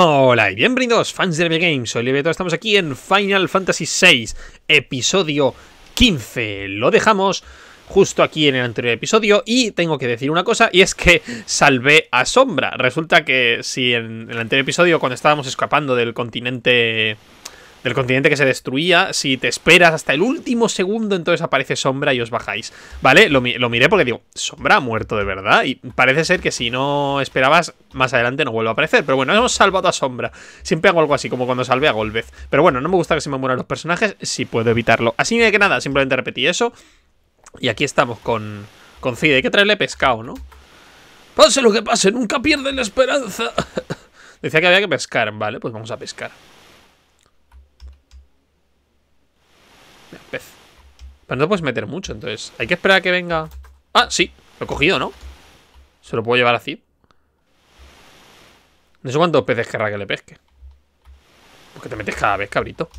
Hola y bienvenidos fans de LB Games, soy Levillator, estamos aquí en Final Fantasy VI, episodio 15. Lo dejamos justo aquí en el anterior episodio y tengo que decir una cosa, y es que salvé a Sombra. Resulta que si en el anterior episodio, cuando estábamos escapando del continente que se destruía, si te esperas hasta el último segundo, entonces aparece Sombra y os bajáis, ¿vale? Lo miré porque digo, Sombra ha muerto de verdad, y parece ser que si no esperabas, más adelante no vuelve a aparecer. Pero bueno, hemos salvado a Sombra. Siempre hago algo así, como cuando salvé a Golbez. Pero bueno, no me gusta que se me mueran los personajes si puedo evitarlo. Así que nada, simplemente repetí eso. Y aquí estamos con Cid. Hay que traerle pescado, ¿no? Pase lo que pase, nunca pierden la esperanza. Decía que había que pescar, vale, pues vamos a pescar. Pez. Pero no te puedes meter mucho, entonces hay que esperar a que venga. Ah, sí, lo he cogido, ¿no? Se lo puedo llevar a Cid. No sé cuántos peces querrá que le pesque. Porque te metes cada vez, cabrito.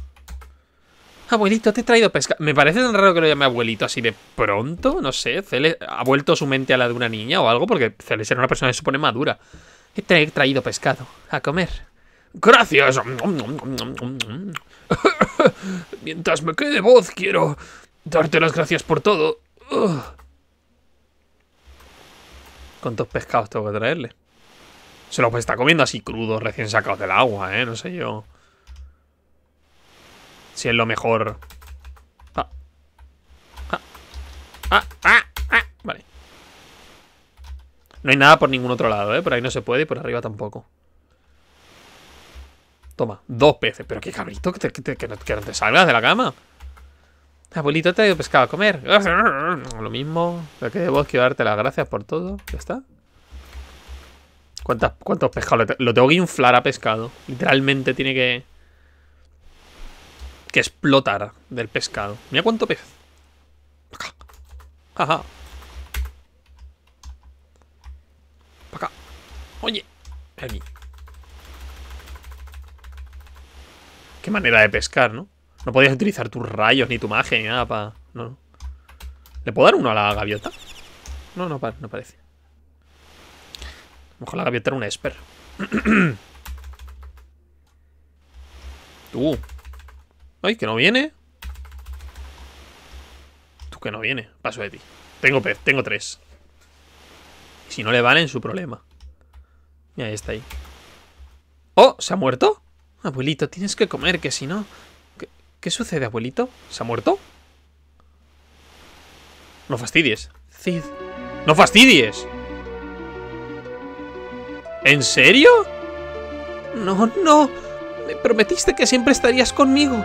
Abuelito, te he traído pesca. Me parece tan raro que lo llame abuelito así de pronto. No sé, Celeste ha vuelto su mente a la de una niña o algo, porque Celeste era una persona que se supone madura. He traído pescado a comer. Gracias. Mientras me quede voz, quiero darte las gracias por todo. ¿Cuántos pescados tengo que traerle? Se los está comiendo así crudos, recién sacados del agua, ¿eh? No sé yo si es lo mejor. Vale. No hay nada por ningún otro lado, ¿eh? Por ahí no se puede y por arriba tampoco. Toma, 2 peces. Pero qué cabrito, que no te salgas de la cama. Abuelito, te ha ido pescado a comer. Lo mismo. Lo que debo, quiero darte las gracias por todo. Ya está. ¿Cuántos pescados? Lo tengo que inflar a pescado. Literalmente tiene que explotar del pescado. Mira cuánto pez. Ajá. Para acá. Oye, aquí. Qué manera de pescar, ¿no? No podías utilizar tus rayos ni tu magia ni nada para... No. ¿Le puedo dar uno a la gaviota? No parece. A lo mejor la gaviota era un esper. Tú. Ay, que no viene. Tú que no viene. Paso de ti. Tengo pez, tengo 3. Y si no le valen, su problema. Mira, ahí está ahí. ¡Oh! ¿Se ha muerto? Abuelito, tienes que comer, que si no... ¿Qué sucede, abuelito? ¿Se ha muerto? No fastidies, Cid. ¡No fastidies! ¿En serio? No. Me prometiste que siempre estarías conmigo.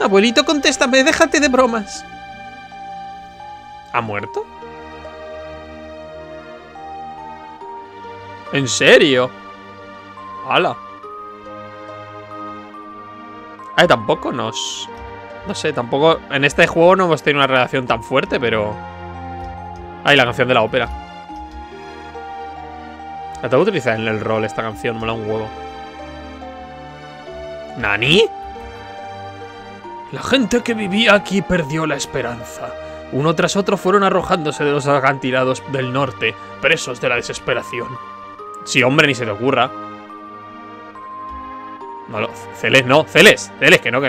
Abuelito, contéstame, déjate de bromas. ¿Ha muerto? ¿En serio? ¡Hala! Ay, tampoco nos... No sé, tampoco... En este juego no hemos tenido una relación tan fuerte, pero... Ay, la canción de la ópera. La tengo que utilizar en el rol, esta canción. Mola un huevo. ¿Nani? La gente que vivía aquí perdió la esperanza. Uno tras otro fueron arrojándose de los acantilados del norte, presos de la desesperación. Sí, hombre, ni se te ocurra. No, Celeste, no, Celeste, Celeste, que no.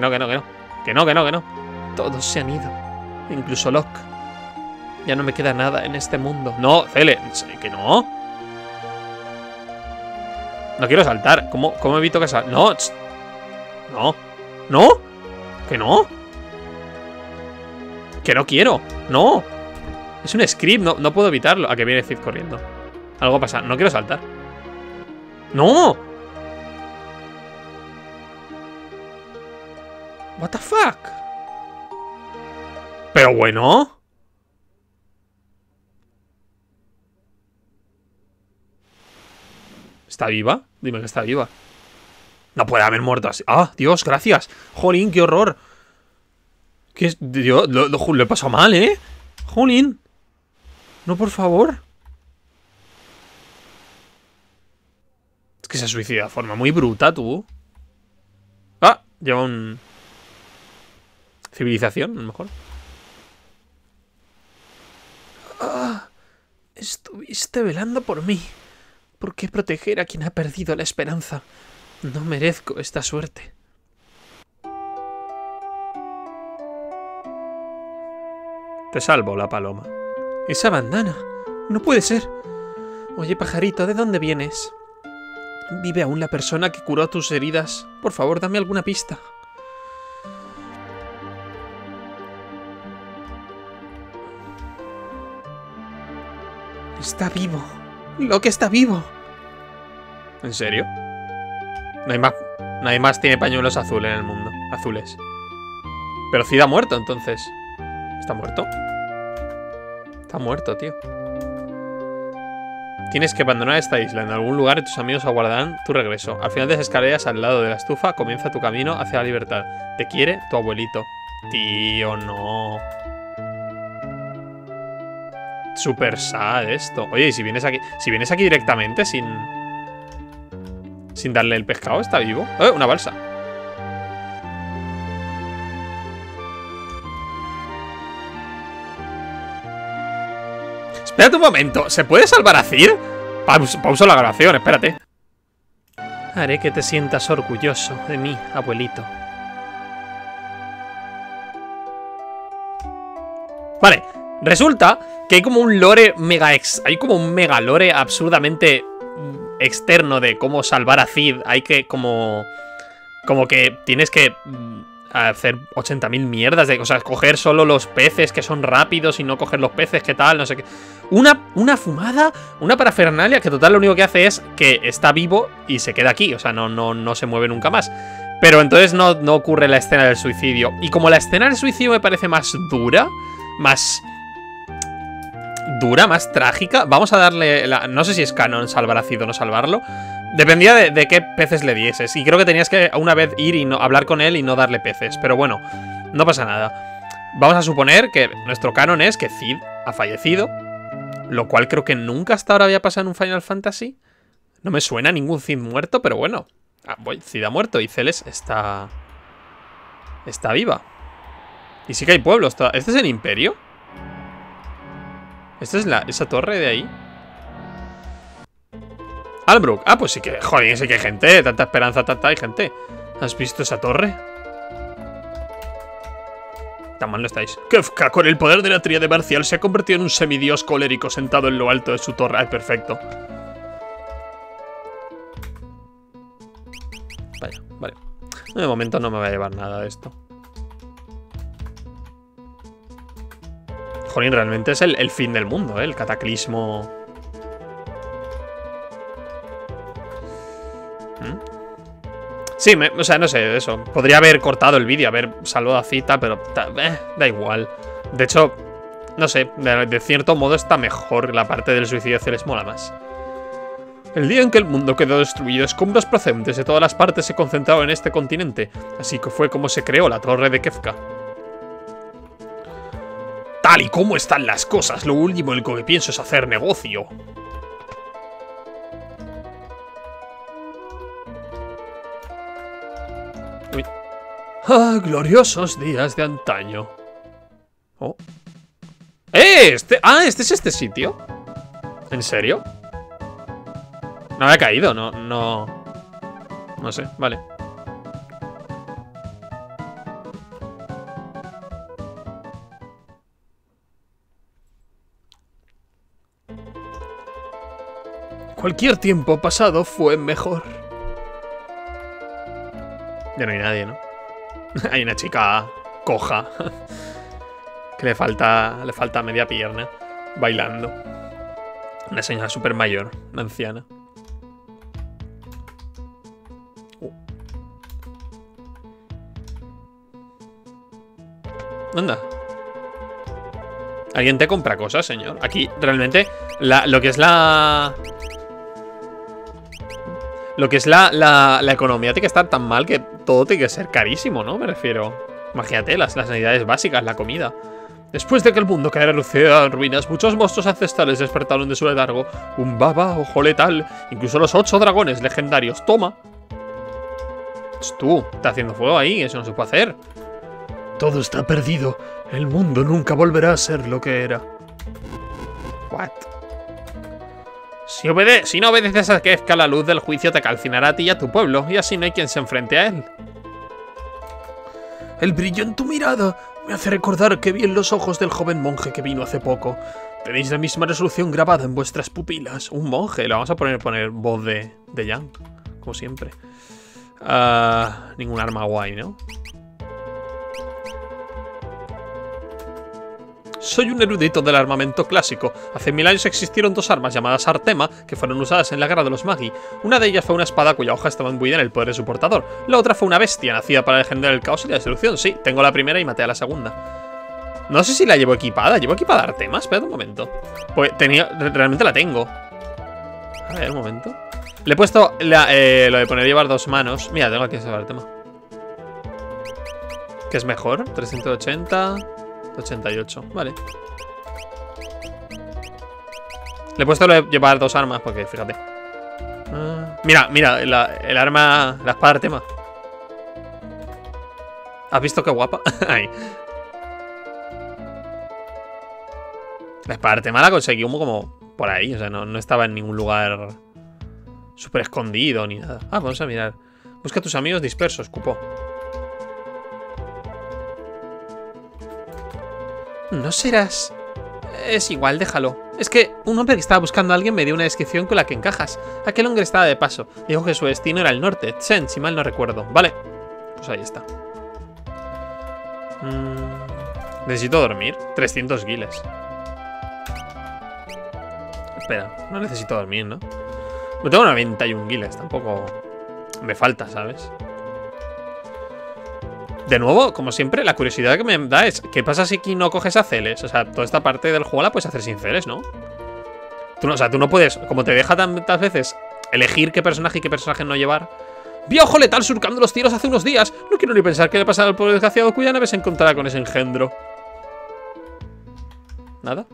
Todos se han ido, incluso Locke. Ya no me queda nada en este mundo. No, Celeste, que no. No quiero saltar, ¿cómo evito que salte? No, no, que no quiero, no. Es un script, no puedo evitarlo. A que viene Cid corriendo. Algo pasa, no quiero saltar. No. What the fuck? Pero bueno. ¿Está viva? Dime que está viva. No puede haber muerto así. ¡Ah, Dios, gracias! ¡Jolín, qué horror! ¿Qué es? Dios, lo he pasado mal, ¿eh? ¡Jolín! No, por favor. Es que se suicida de forma muy bruta, tú. Ah, lleva un... Civilización, a lo mejor. Estuviste velando por mí. ¿Por qué proteger a quien ha perdido la esperanza? No merezco esta suerte. Te salvo la paloma. Esa bandana. No puede ser. Oye, pajarito, ¿de dónde vienes? ¿Vive aún la persona que curó tus heridas? Por favor, dame alguna pista. Está vivo. Lo que está vivo. ¿En serio? Nadie más tiene pañuelos azules en el mundo. Azules. Pero Cid ha muerto, entonces. ¿Está muerto? Está muerto, tío. Tienes que abandonar esta isla. En algún lugar tus amigos aguardarán tu regreso. Al final de las escaleras, al lado de la estufa, comienza tu camino hacia la libertad. Te quiere tu abuelito. Tío, no. Super sad esto. Oye, ¿y si vienes aquí? Si vienes aquí directamente sin darle el pescado, ¿está vivo? ¡Eh, una balsa! Espérate un momento, ¿se puede salvar a Cid? Pausa la grabación, espérate. Haré que te sientas orgulloso de mí, abuelito. Vale, resulta que hay como un lore mega ex. Hay como un mega lore absurdamente externo de cómo salvar a Cid. Hay que como que tienes que hacer 80.000 mierdas de cosas, coger solo los peces que son rápidos y no coger los peces que tal, no sé qué. Una fumada, una parafernalia que total lo único que hace es que está vivo y se queda aquí, o sea, no se mueve nunca más. Pero entonces no ocurre la escena del suicidio. Y como la escena del suicidio me parece más dura, más trágica, vamos a darle la... No sé si es canon salvar a Cid o no salvarlo. Dependía de qué peces le dieses. Y creo que tenías que una vez ir y no hablar con él y no darle peces. Pero bueno, no pasa nada. Vamos a suponer que nuestro canon es que Cid ha fallecido. Lo cual creo que nunca hasta ahora había pasado en un Final Fantasy. No me suena ningún Cid muerto, pero bueno. Cid ha muerto y Celeste está viva. Y sí que hay pueblos. ¿Este es el Imperio? ¿Esta es esa torre de ahí? Albrook. Ah, pues sí que... Joder, sí que hay gente. Tanta esperanza, tanta hay gente. ¿Has visto esa torre? Tan mal no estáis. Kefka, con el poder de la tríade marcial, se ha convertido en un semidios colérico sentado en lo alto de su torre. Ay, perfecto. Vaya, vale. De momento no me voy a llevar nada de esto. Jolín, realmente es el fin del mundo, ¿eh? El cataclismo. Sí, o sea, no sé, eso. Podría haber cortado el vídeo, haber salvado a Cita, pero da igual. De hecho, no sé, de cierto modo está mejor la parte del suicidio, se les mola más. El día en que el mundo quedó destruido, escombros procedentes de todas las partes se concentraron en este continente. Así que fue como se creó la torre de Kefka. Tal y como están las cosas, lo último en lo que pienso es hacer negocio. Uy. ¡Ah, gloriosos días de antaño! Oh. Este es este sitio. ¿En serio? No había caído, no sé, vale. Cualquier tiempo pasado fue mejor. Ya no hay nadie, ¿no? Hay una chica coja que le falta media pierna bailando. Una señora súper mayor, una anciana. Anda. ¿Alguien te compra cosas, señor? Aquí realmente lo que es la economía tiene que estar tan mal que todo tiene que ser carísimo, ¿no? Me refiero. Imagínate, las necesidades básicas, la comida. Después de que el mundo quedara reducido a ruinas, muchos monstruos ancestrales despertaron de su letargo. Humbaba, ojo letal, incluso los 8 dragones legendarios. Toma. Tú, está haciendo fuego ahí, eso no se puede hacer. Todo está perdido. El mundo nunca volverá a ser lo que era. What? Si no obedeces a Kefka, la luz del juicio te calcinará a ti y a tu pueblo, y así no hay quien se enfrente a él. El brillo en tu mirada me hace recordar que vi en los ojos del joven monje que vino hace poco. Tenéis la misma resolución grabada en vuestras pupilas. Un monje, le vamos a poner voz de Yang, como siempre. Ningún arma guay, ¿no? Soy un erudito del armamento clásico. Hace 1000 años existieron dos armas llamadas Artema, que fueron usadas en la guerra de los Magi. Una de ellas fue una espada cuya hoja estaba imbuida en el poder de su portador. La otra fue una bestia, nacida para engendrar el caos y la destrucción. Sí, tengo la primera y maté a la segunda. No sé si la llevo equipada. ¿Llevo equipada Artema? Espera un momento. Pues realmente la tengo. A ver, un momento. Le he puesto lo de poner llevar dos manos. Mira, tengo aquí ese Artema. ¿Qué es mejor? 380... 88, vale. Le he puesto lo de llevar dos armas porque, fíjate. Mira, mira, el arma, la espada Artema. ¿Has visto qué guapa? Ahí. La espada Artema la conseguí como por ahí, o sea, no estaba en ningún lugar súper escondido ni nada. Ah, vamos a mirar. Busca a tus amigos dispersos, cupo. No serás... Es igual, déjalo. Es que un hombre que estaba buscando a alguien me dio una descripción con la que encajas. Aquel hombre estaba de paso. Dijo que su destino era el norte, Chen, si mal no recuerdo. Vale, pues ahí está. Necesito dormir. 300 guiles. Espera, no necesito dormir, ¿no? Me tengo 91 guiles, tampoco... Me falta, ¿sabes? De nuevo, como siempre, la curiosidad que me da es ¿qué pasa si aquí no coges a Celes? O sea, toda esta parte del juego la puedes hacer sin Celes, ¿no? Tú no puedes, como te deja tantas veces elegir qué personaje y qué personaje no llevar. Vi a Ojo Letal surcando los cielos hace unos días. No quiero ni pensar qué le pasará al pobre desgraciado cuya nave se encontrará con ese engendro. ¿Nada?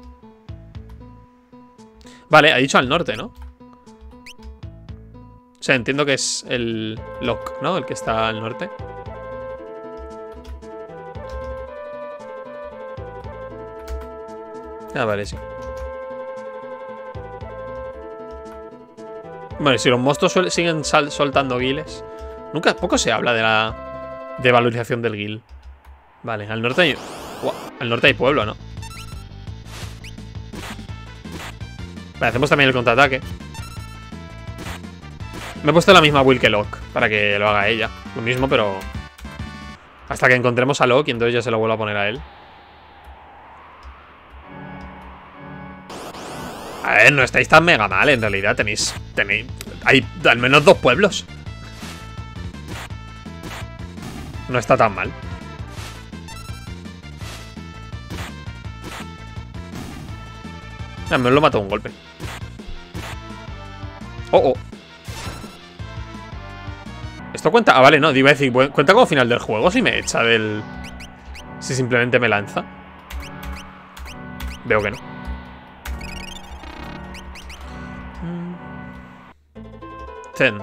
Vale, ha dicho al norte, ¿no? O sea, entiendo que es el Locke, ¿no? El que está al norte. Ah, vale, sí. Bueno, si los monstruos siguen soltando guiles. Nunca, poco se habla de la valorización del guil. Vale, al norte hay... Wow, al norte hay pueblo, ¿no? Vale, hacemos también el contraataque. Me he puesto la misma build que Locke, para que lo haga ella. Lo mismo, pero... Hasta que encontremos a Locke y entonces ya se lo vuelvo a poner a él. A ver, no estáis tan mega mal, en realidad tenéis... Hay al menos dos pueblos. No está tan mal. Al menos lo mató un golpe. Oh, oh. ¿Esto cuenta? Ah, vale, no, iba a decir, ¿cuenta como final del juego si me echa del...? Si simplemente me lanza. Veo que no. Ten.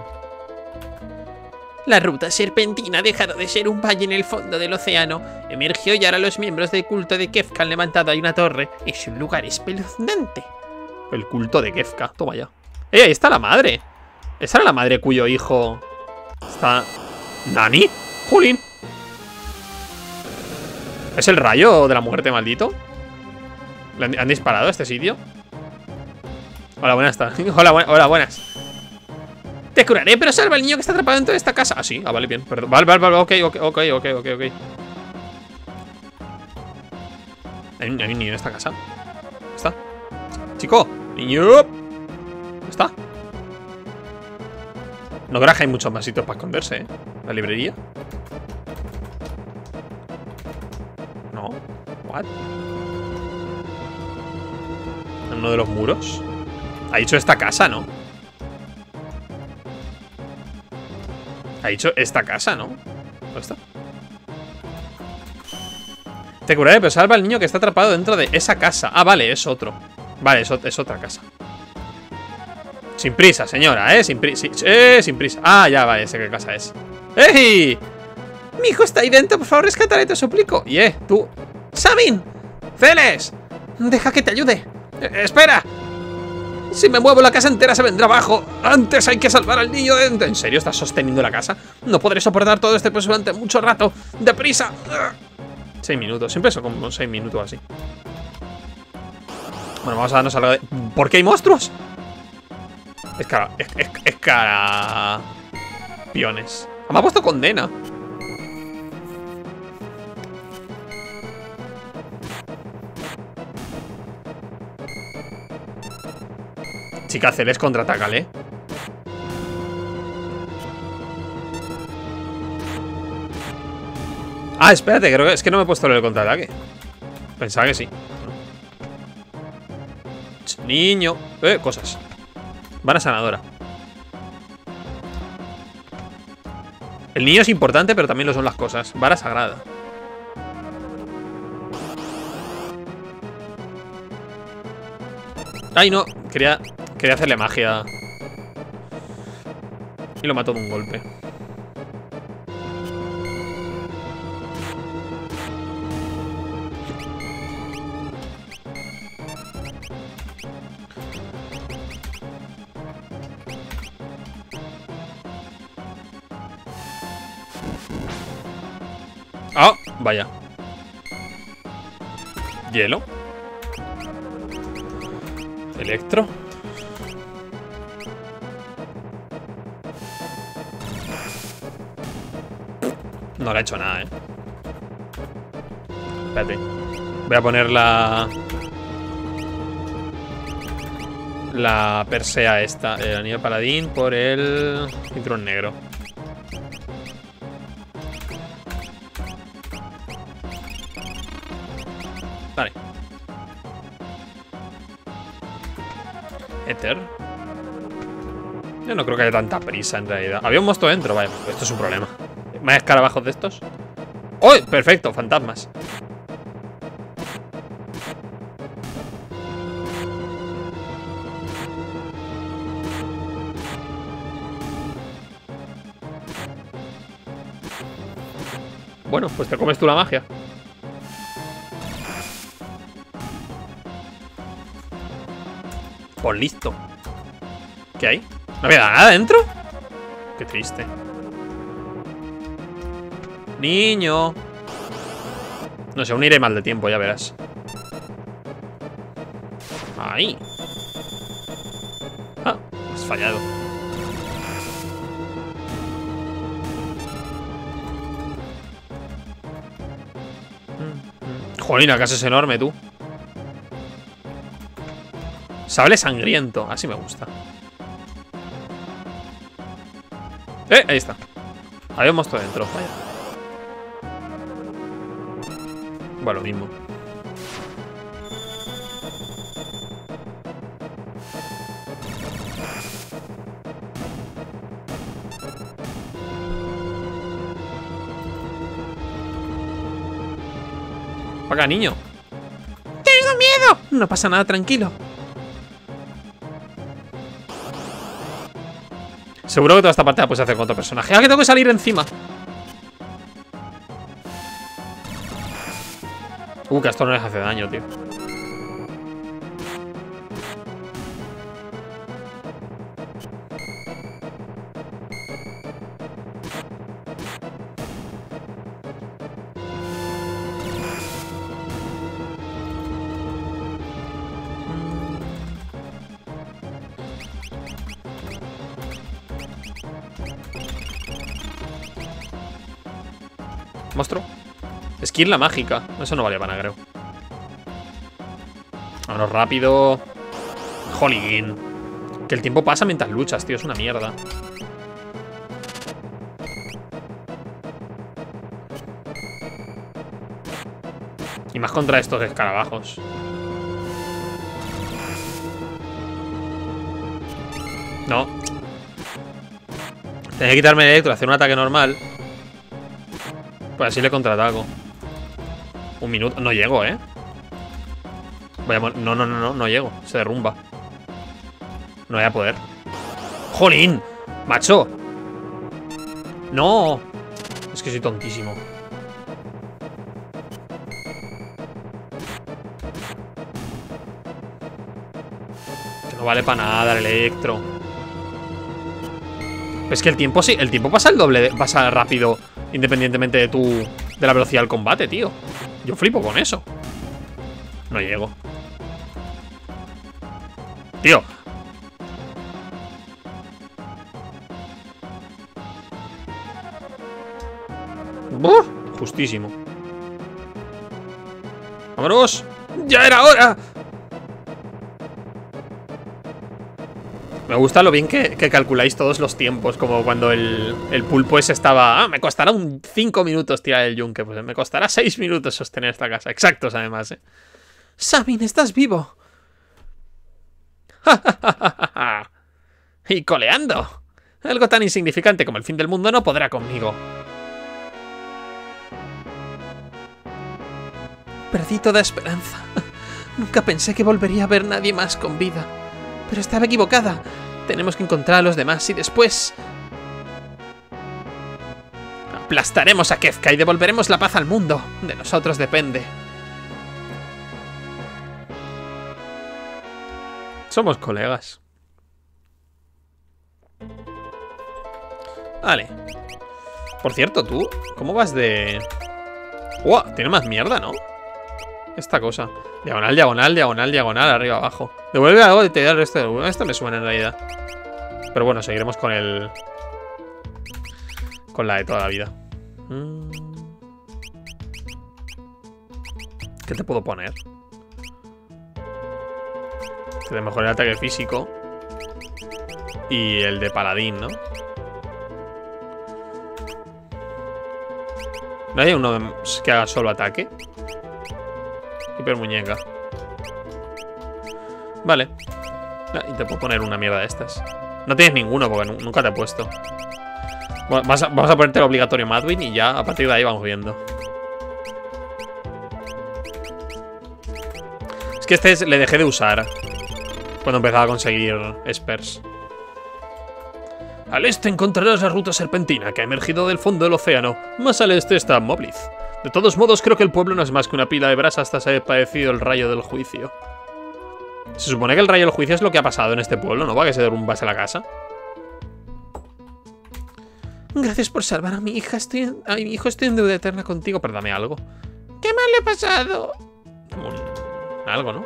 La ruta serpentina ha dejado de ser un valle en el fondo del océano. Emergió y ahora los miembros del culto de Kefka han levantado ahí una torre. Es un lugar espeluznante. El culto de Kefka, toma ya. ¡Eh, ahí está la madre! Esa era la madre cuyo hijo... Está... ¿Nani? ¡Jolín! ¿Es el rayo de la muerte, maldito? ¿Le han disparado a este sitio? Hola, buenas tardes. Hola, buenas. Te curaré, pero salva al niño que está atrapado dentro de esta casa. Ah, sí, ah, vale, bien, perdón. Vale, ok. Hay un niño en esta casa. ¿Está? Chico, niño. ¿Está? No creo que hay muchos más sitios para esconderse, ¿eh? La librería. No. ¿What? ¿En uno de los muros? Ha dicho esta casa, ¿no? Ha dicho esta casa, ¿no? ¿Dónde está? Te curaré, pero salva al niño que está atrapado dentro de esa casa. Ah, vale, es otro. Vale, es otra casa. Sin prisa, señora, ¿eh? Sin prisa. Ah, ya, vale, sé qué casa es. ¡Ey! Mi hijo está ahí dentro, por favor, rescátale, te suplico. Y tú... ¡Sabin! ¡Celes! Deja que te ayude. ¡Espera! Si me muevo, la casa entera se vendrá abajo. Antes hay que salvar al niño de... ¿En serio estás sosteniendo la casa? No podré soportar todo este peso durante mucho rato. ¡Deprisa! 6 minutos. Siempre son como 6 minutos así. Bueno, vamos a darnos algo de... ¿Por qué hay monstruos? Es cara... Piones. Me ha puesto condena. Chica, Celeste, contraatácale. Ah, espérate, creo que es que no me he puesto el contraataque. Pensaba que sí. Niño. Cosas. Van a sanadora. El niño es importante, pero también lo son las cosas. Vara sagrada. Ay, no. Quería hacerle magia. Y lo mató de un golpe. Ah, oh, vaya. Hielo. Electro. No le ha hecho nada, Espérate. Voy a poner la Persea esta. El anillo paladín por el cinturón negro. Vale. Éter. Yo no creo que haya tanta prisa en realidad. Había un monstruo dentro, vale. Esto es un problema. ¿Más escarabajos de estos? ¡Oh! Perfecto, fantasmas. Bueno, pues te comes tú la magia. Pues listo. ¿Qué hay? ¿No había nada dentro? Qué triste. Niño. No sé, aún iré mal de tiempo, ya verás. Ahí. Ah, has fallado. Jolín, la casa es enorme, tú. Sable sangriento, así me gusta. Ahí está. Había un monstruo dentro, vaya. Va lo mismo. Paga, niño. Tengo miedo. No pasa nada, tranquilo. Seguro que toda esta parte la puedes hacer con otro personaje. Ah, que tengo que salir encima. Que esto no les hace daño, tío. Monstruo. Esquirla mágica. Eso no vale para nada, creo. Vámonos rápido. Jolín. Que el tiempo pasa mientras luchas, tío. Es una mierda. Y más contra estos escarabajos. No. Tenía que quitarme el electro, hacer un ataque normal. Pues así le contraataco. Un minuto. No llego, Vaya, no llego. Se derrumba. No voy a poder. ¡Jolín! ¡Macho! ¡No! Es que soy tontísimo. Que No vale para nada el electro. Es que el tiempo sí, el tiempo pasa el doble, pasa rápido, independientemente de la velocidad del combate, tío. Yo flipo con eso. No llego. Tío. ¡Buf! Justísimo. ¡Vámonos! ¡Ya era hora! Me gusta lo bien que calculáis todos los tiempos. Como cuando el pulpo ese estaba... Ah, me costará 5 minutos tirar el yunque. Pues me costará 6 minutos sostener esta casa. Exactos, además, ¿eh? Sabin, estás vivo. Y coleando. Algo tan insignificante como el fin del mundo no podrá conmigo. Perdí toda esperanza. Nunca pensé que volvería a ver nadie más con vida. Pero estaba equivocada. Tenemos que encontrar a los demás y después... aplastaremos a Kefka y devolveremos la paz al mundo. De nosotros depende. Somos colegas. Vale. Por cierto, tú, ¿cómo vas de...? ¡Wow! Tiene más mierda, ¿no? Esta cosa. Diagonal, diagonal, diagonal, diagonal, arriba, abajo. Devuelve algo y te da el resto de... Esto me suena en realidad. Pero bueno, seguiremos con el... con la de toda la vida. ¿Qué te puedo poner? Este de mejorar el ataque físico. Y el de paladín, ¿no? ¿No hay uno que haga solo ataque? Hiper muñeca. Vale. Ah, y te puedo poner una mierda de estas. No tienes ninguno porque nunca te he puesto. Bueno, vamos a ponerte el obligatorio Madwin y ya a partir de ahí vamos viendo. Es que este le dejé de usar cuando empezaba a conseguir espers. Al este encontrarás la ruta serpentina que ha emergido del fondo del océano. Más al este está Mobliz. De todos modos, creo que el pueblo no es más que una pila de brasa hasta se haya padecido el rayo del juicio. Se supone que el rayo del juicio es lo que ha pasado en este pueblo, ¿no? ¿Va que se derrumbase la casa? Gracias por salvar a mi hija. Estoy en deuda eterna contigo. Perdame algo. ¿Qué mal le ha pasado? Algo, ¿no?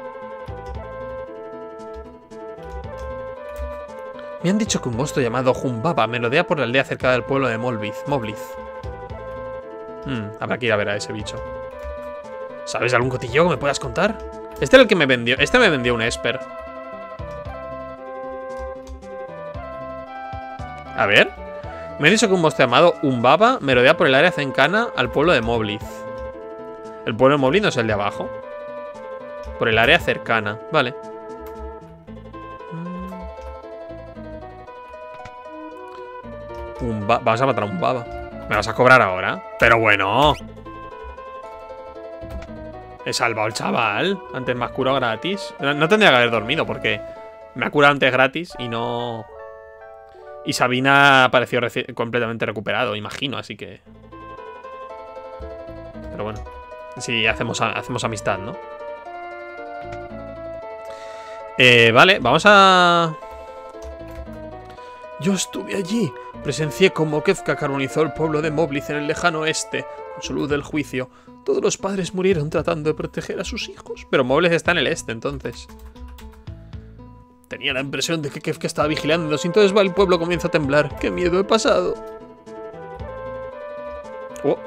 Me han dicho que un monstruo llamado Humbaba melodea por la aldea cerca del pueblo de Mobliz. Habrá que ir a ver a ese bicho. ¿Sabes algún cotillo que me puedas contar? Este era el que me vendió. Este me vendió un esper. A ver. Me ha dicho que un monstruo llamado Humbaba melodea por el área cercana al pueblo de Mobliz. El pueblo de Mobliz no es el de abajo. Por el área cercana. Vale. Vamos a matar a Humbaba. Me vas a cobrar ahora. Pero bueno. He salvado al chaval. Antes me has curado gratis. No tendría que haber dormido porque me ha curado antes gratis y no... Y Sabina apareció completamente recuperado, imagino, así que... Pero bueno. Sí, hacemos amistad, ¿no? Vale, vamos a... Yo estuve allí. Presencié cómo Kefka carbonizó el pueblo de Mobliz en el lejano oeste, con su luz del juicio. Todos los padres murieron tratando de proteger a sus hijos. Pero Mobliz está en el este, entonces. Tenía la impresión de que Kefka estaba vigilando. Entonces va el pueblo, comienza a temblar. ¡Qué miedo he pasado! Oh.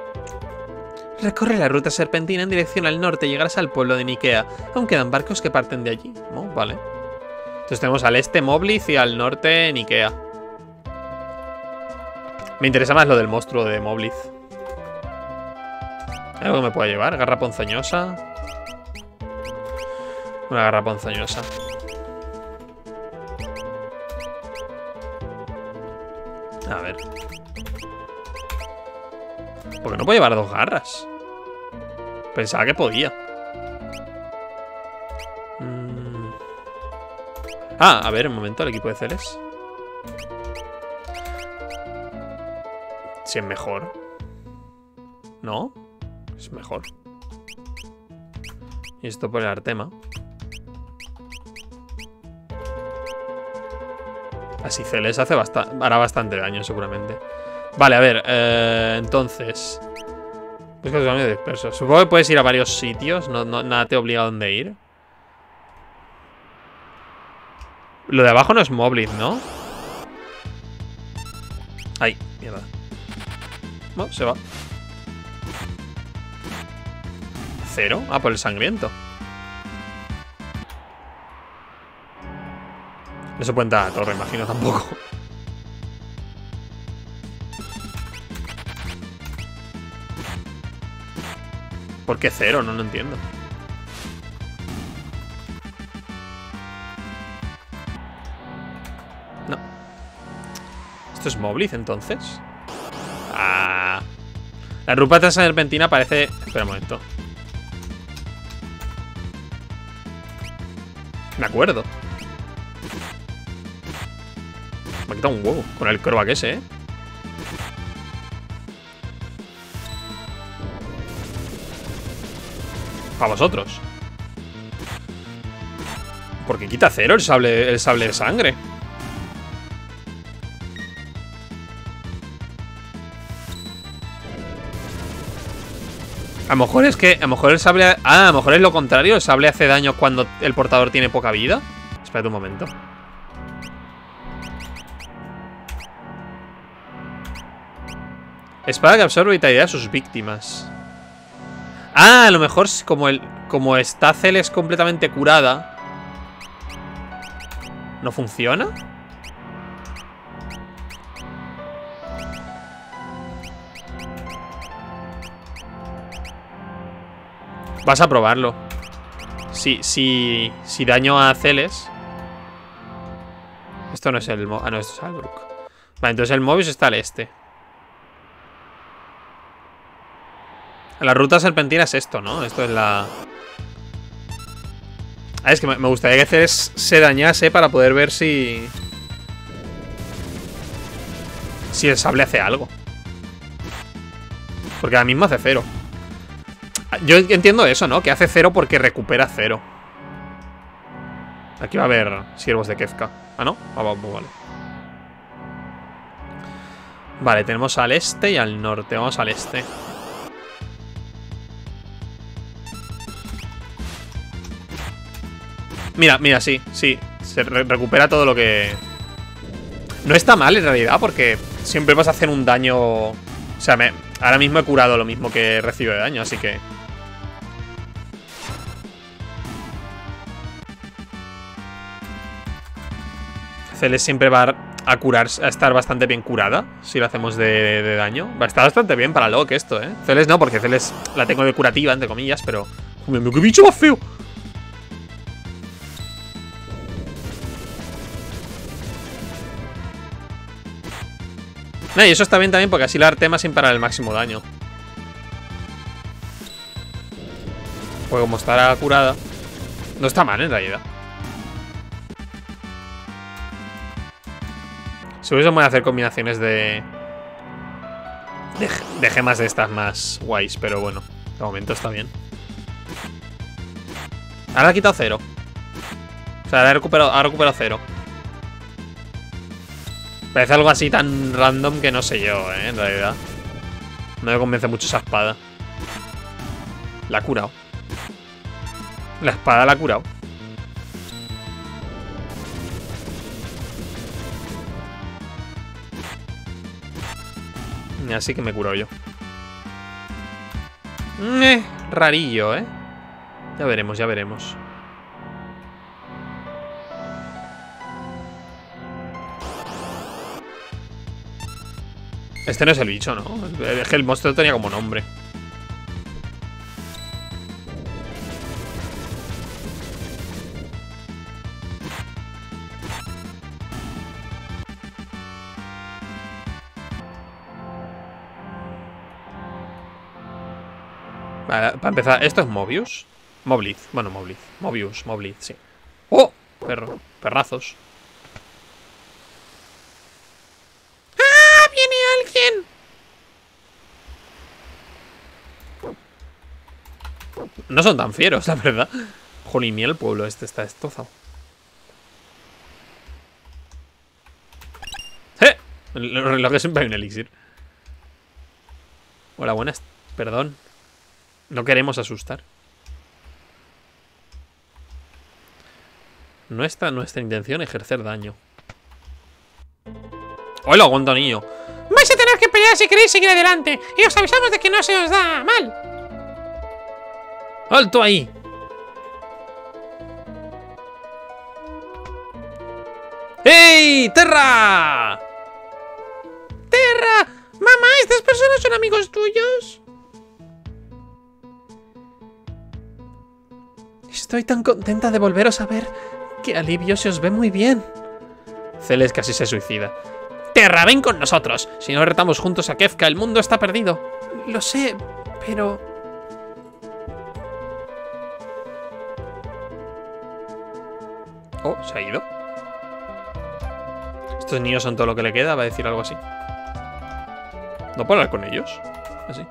Recorre la ruta serpentina en dirección al norte y llegarás al pueblo de Nikeah. Aún quedan barcos que parten de allí. Oh, vale. Entonces tenemos al este Mobliz y al norte Nikeah. Me interesa más lo del monstruo de Mobliz. ¿Algo que me pueda llevar? Garra ponzoñosa. Una garra ponzoñosa. A ver. ¿Por qué no puedo llevar dos garras? Pensaba que podía. Ah, a ver, un momento, el equipo de Celes. Si es mejor. ¿No? Es mejor. Y esto por el Artema. Así Celeste hace hará bastante daño seguramente. Vale, a ver, entonces... Busca tu camino disperso. Supongo que puedes ir a varios sitios. Nada te obliga a dónde ir. Lo de abajo no es Mobliz, ¿no? Ay, mierda. No, se va. ¿Cero? Ah, por el sangriento. No se cuenta la torre, imagino, tampoco. ¿Por qué cero? No lo entiendo. No. ¿Esto es Mobliz, entonces? Ah. La rupa de esa serpentina parece... Espera un momento. Me acuerdo. Me ha quitado un huevo con el croak ese, ¿eh? Para vosotros. Porque quita cero el sable de sangre. A lo mejor es que... A lo mejor el sable... Ah, a lo mejor es lo contrario. El sable hace daño cuando el portador tiene poca vida. Espérate un momento. Espada que absorbe vitalidad a sus víctimas. Ah, a lo mejor como está Celeste completamente curada. ¿No funciona? Vas a probarlo. Si daño a Celeste. Esto no es el... Ah, no, esto es Albrook. Vale, entonces el Mobius está al este. La ruta serpentina es esto, ¿no? Esto es la... Ah, es que me gustaría que Celeste se dañase para poder ver si... Si el sable hace algo. Porque ahora mismo hace cero. Yo entiendo eso, ¿no? Que hace cero porque recupera cero. Aquí va a haber siervos de Kefka. Ah, ¿no? Ah, vale. Vale, tenemos al este y al norte. Vamos al este. Mira, mira, sí. Se recupera todo lo que... No está mal, en realidad, porque siempre vas a hacer un daño... O sea, ahora mismo he curado lo mismo que recibo de daño, así que... Celeste siempre va a curar, a estar bastante bien curada, si lo hacemos de daño. Va a estar bastante bien para Locke esto, ¿eh? Celeste no, porque Celeste la tengo de curativa, entre comillas, pero... ¡Joder, qué bicho más feo! No, y eso está bien también porque así la Artema sin parar el máximo daño. Pues como estará curada. No está mal en realidad. Seguro que se van a hacer combinaciones de gemas de estas más guays, pero bueno, de momento está bien. Ahora ha quitado cero. O sea, ahora ha recuperado cero. Parece algo así tan random que no sé yo, en realidad. No me convence mucho esa espada. La ha curado. La espada la ha curado. Así que me curo yo. Rarillo, ¿eh? Ya veremos, ya veremos. Este no es el bicho, ¿no? Es que el monstruo tenía como nombre. Vale, para empezar, ¿esto es Mobius? Mobliz, bueno, Mobliz. Mobliz, sí. ¡Oh! Perro, perrazos. No son tan fieros, la verdad. Jolín, el pueblo este está destrozado. En los relojes siempre hay un elixir. Hola, buenas. Perdón. No queremos asustar. No está nuestra intención ejercer daño. ¡Hola, guantonillo! Vais a tener que pelear si queréis seguir adelante. Y os avisamos de que no se os da mal. ¡Alto ahí! ¡Ey! ¡Terra! ¡Terra! Mamá, ¿estas personas son amigos tuyos? Estoy tan contenta de volveros a ver. ¡Qué alivio! Se os ve muy bien. Celeste casi se suicida. ¡Terra, ven con nosotros! Si no retamos juntos a Kefka, el mundo está perdido. Lo sé, pero... Oh, se ha ido. Estos niños son todo lo que le queda, va a decir algo así. ¿No puedo hablar con ellos? Así.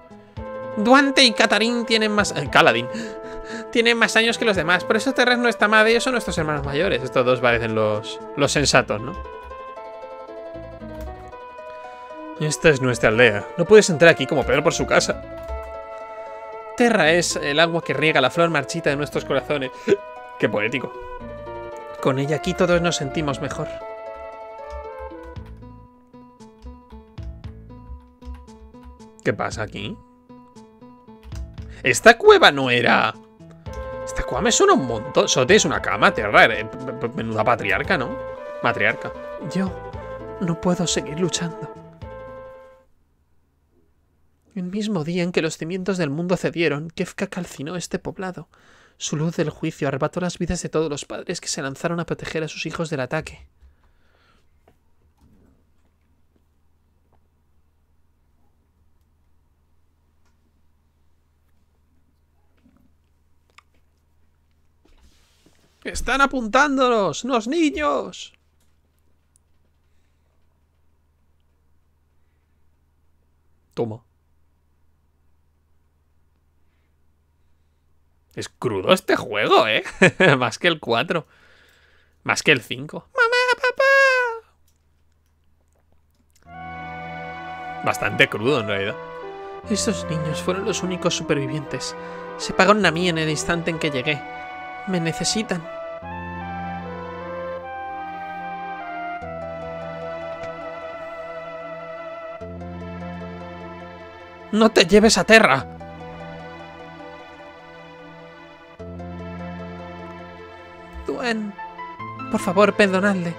Duante y Katarin tienen más... Caladín. Tienen más años que los demás. Por eso Terra es nuestra madre, ellos son nuestros hermanos mayores. Estos dos parecen los sensatos, ¿no? Esta es nuestra aldea. No puedes entrar aquí como Pedro por su casa. Terra es el agua que riega la flor marchita de nuestros corazones. Qué poético. Con ella aquí todos nos sentimos mejor. ¿Qué pasa aquí? Esta cueva no era... Esta cueva me suena un montón. Sote es una cama, Terra. Menuda patriarca, ¿no? Matriarca. Yo no puedo seguir luchando. El mismo día en que los cimientos del mundo cedieron, Kefka calcinó este poblado. Su luz del juicio arrebató las vidas de todos los padres que se lanzaron a proteger a sus hijos del ataque. ¡Están apuntándonos! ¡Los niños! Toma. Es crudo este juego, ¿eh? Más que el 4. Más que el 5. ¡Mamá, papá! Bastante crudo, en realidad. Estos niños fueron los únicos supervivientes. Se pagaron a mí en el instante en que llegué. Me necesitan. ¡No te lleves a Terra! Duin, por favor, perdonadle.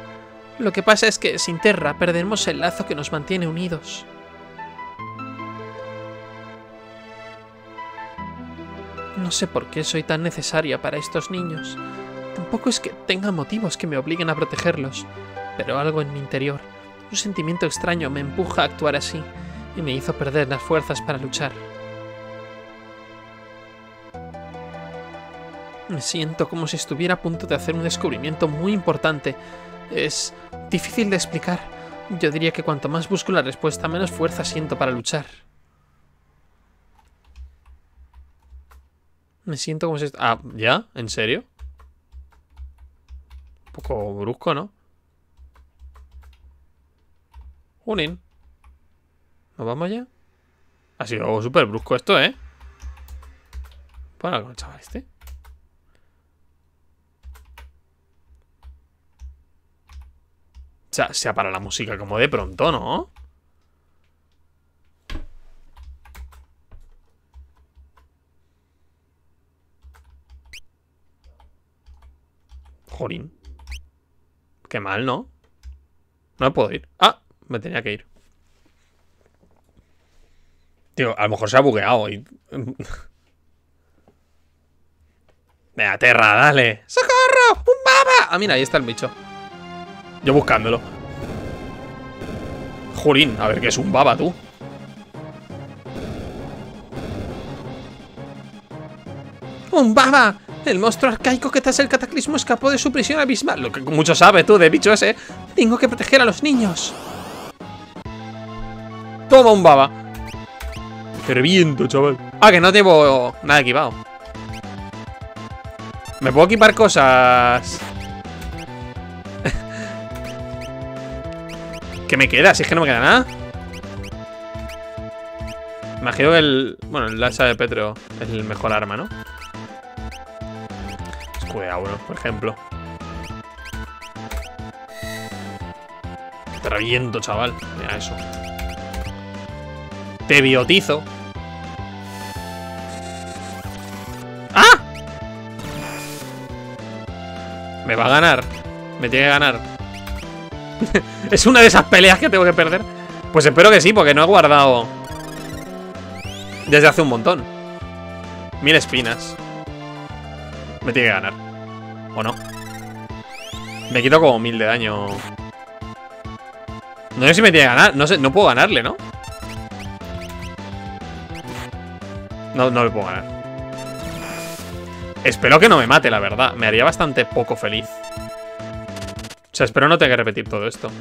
Lo que pasa es que sin Terra perderemos el lazo que nos mantiene unidos. No sé por qué soy tan necesaria para estos niños. Tampoco es que tenga motivos que me obliguen a protegerlos. Pero algo en mi interior, un sentimiento extraño me empuja a actuar así. Y me hizo perder las fuerzas para luchar. Me siento como si estuviera a punto de hacer un descubrimiento muy importante. Es difícil de explicar. Yo diría que cuanto más busco la respuesta, menos fuerza siento para luchar. Me siento como si... Ah, ¿ya? ¿En serio? Un poco brusco, ¿no? Unin. ¿Nos vamos ya? Ha sido súper brusco esto, ¿eh? Para con el chaval este. O sea, se ha parado la música como de pronto, ¿no? Jolín. Qué mal, ¿no? No puedo ir. Ah, me tenía que ir. Tío, a lo mejor se ha bugueado y... Venga, Terra, dale. ¡Socorro! ¡Humbaba! Ah, mira, ahí está el bicho. Yo buscándolo. Jolín, a ver qué es Humbaba, tú. ¡Humbaba! El monstruo arcaico que tras el cataclismo escapó de su prisión abismal. Lo que mucho sabes tú de bicho ese. Tengo que proteger a los niños. Toma, Humbaba. Te reviento, chaval. Ah, que no tengo nada equipado. ¿Me puedo equipar cosas? ¿Qué me queda? Si es que no me queda nada. Imagino que el... Bueno, el hacha de Petro es el mejor arma, ¿no? Escudo de Auron, por ejemplo. Te reviento, chaval. Mira eso. Te biotizo. ¡Ah! Me va a ganar. Me tiene que ganar. Es una de esas peleas que tengo que perder. Pues espero que sí, porque no he guardado desde hace un montón. 1000 espinas. Me tiene que ganar. ¿O no? Me quito como 1000 de daño. No sé si me tiene que ganar. No sé, no puedo ganarle, ¿no? No, no le puedo ganar. Espero que no me mate, la verdad. Me haría bastante poco feliz. O sea, espero no tenga que repetir todo esto.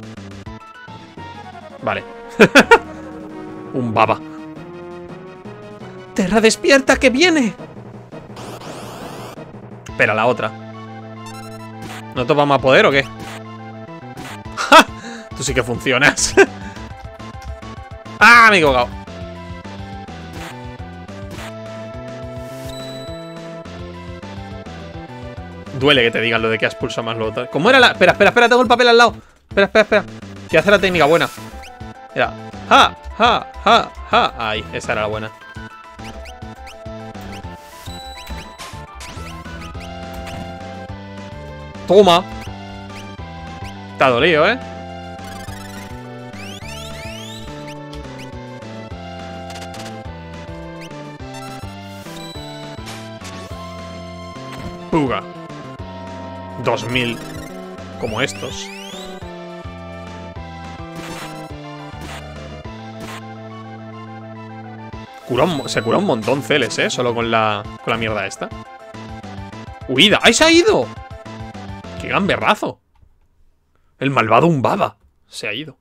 Vale. Humbaba. ¡Terra, despierta, que viene! Espera, la otra. ¿No te vamos a poder o qué? ¡Ja! Tú sí que funcionas. ¡Ah, me he equivocado! Duele que te digan lo de que has pulsado más lo otro. ¿Cómo era la...? Espera, espera, espera, tengo el papel al lado. Espera, espera, espera. Que hace la técnica buena. Era... ¡Ja, ja, ja, ja! Ahí, esa era la buena. Toma. Te ha dolido, ¿eh? Puga. 2000. Como estos. Se curó un montón Celes, ¿eh? Solo con la mierda esta. ¡Huida! ¡Ahí se ha ido! ¡Qué gamberrazo! El malvado Humbaba se ha ido.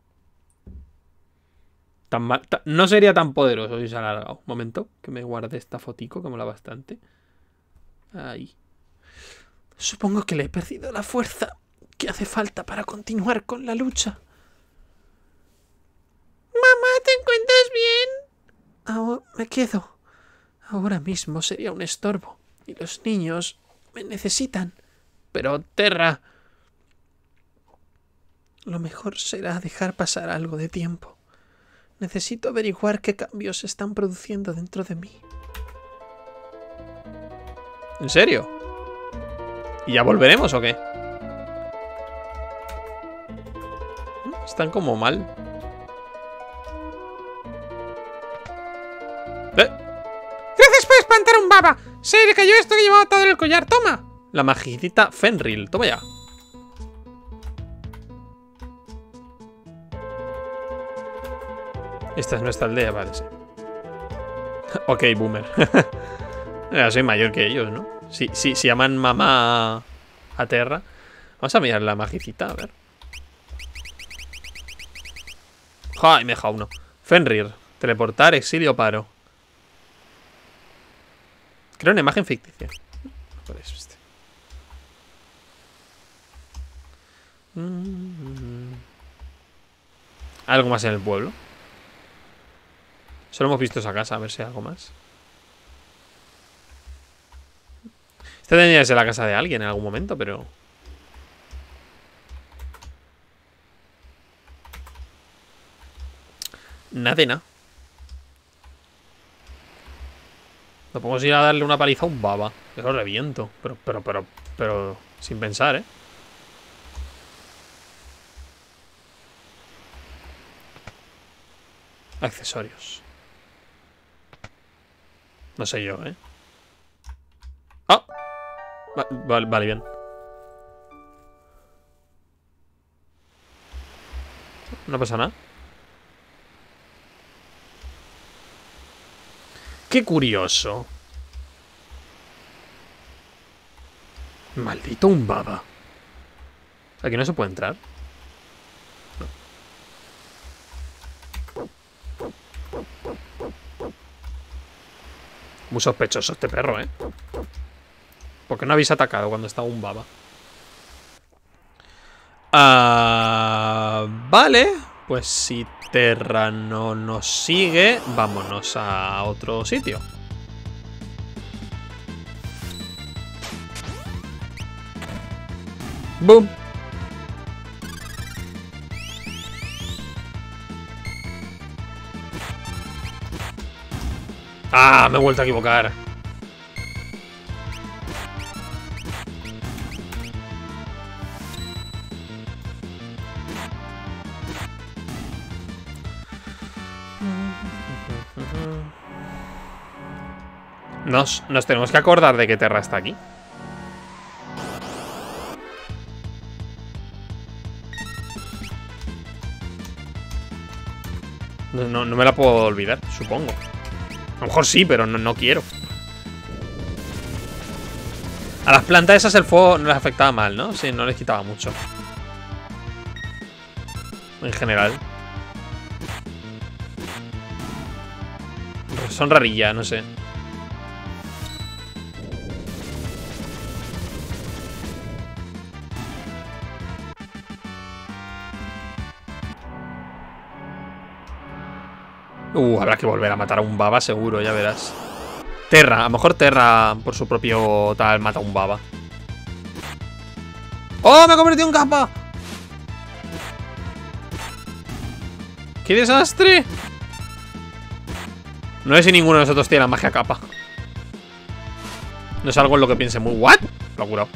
Tan mal, no sería tan poderoso si se ha alargado. Un momento, que me guarde esta fotico, que mola bastante. Ahí. Supongo que le he perdido la fuerza que hace falta para continuar con la lucha. Mamá, ¿te encuentras bien? Ahora me quedo. Ahora mismo sería un estorbo. Y los niños me necesitan. Pero, Terra, lo mejor será dejar pasar algo de tiempo. Necesito averiguar qué cambios se están produciendo dentro de mí. ¿En serio? ¿Y ya volveremos o qué? Están como mal. Gracias por espantar a Humbaba. Se le cayó esto que llevaba atado en el collar. Toma. La magicita Fenril, toma ya. Esta es nuestra aldea, vale, sí. Ok, boomer. Soy mayor que ellos, ¿no? Si llaman mamá a Terra. Vamos a mirar la magicita, a ver. ¡Ja! Y me deja uno. Fenrir, teleportar, exilio, paro. Creo una imagen ficticia. Por eso este. ¿Algo más en el pueblo? Solo hemos visto esa casa, a ver si hay algo más. Esta tendría que ser la casa de alguien en algún momento, pero... Nada de nada. No podemos ir a darle una paliza a Humbaba. Yo lo reviento, pero sin pensar, ¿eh? Accesorios. No sé yo, ¿eh? ¡Ah! Vale, vale, bien. No pasa nada. ¡Qué curioso! Maldito Humbaba. ¿Aquí no se puede entrar? Muy sospechoso este perro, ¿eh? ¿Por qué no habéis atacado cuando estaba Humbaba? Vale. Pues si Terra no nos sigue, vámonos a otro sitio. ¡Boom! ¡Ah! Me he vuelto a equivocar. Nos tenemos que acordar de que Terra está aquí. No me la puedo olvidar, supongo. A lo mejor sí, pero no quiero. A las plantas esas el fuego no les afectaba mal, ¿no? Sí, no les quitaba mucho. En general. Pero son rarillas, no sé. Habrá que volver a matar a un Humbaba seguro, ya verás. Terra, a lo mejor Terra por su propio tal mata a un Humbaba. ¡Oh, me he convertido en capa! ¡Qué desastre! No sé si ninguno de nosotros tiene la magia capa. No es algo en lo que piense muy... ¿What? Lo ha curado.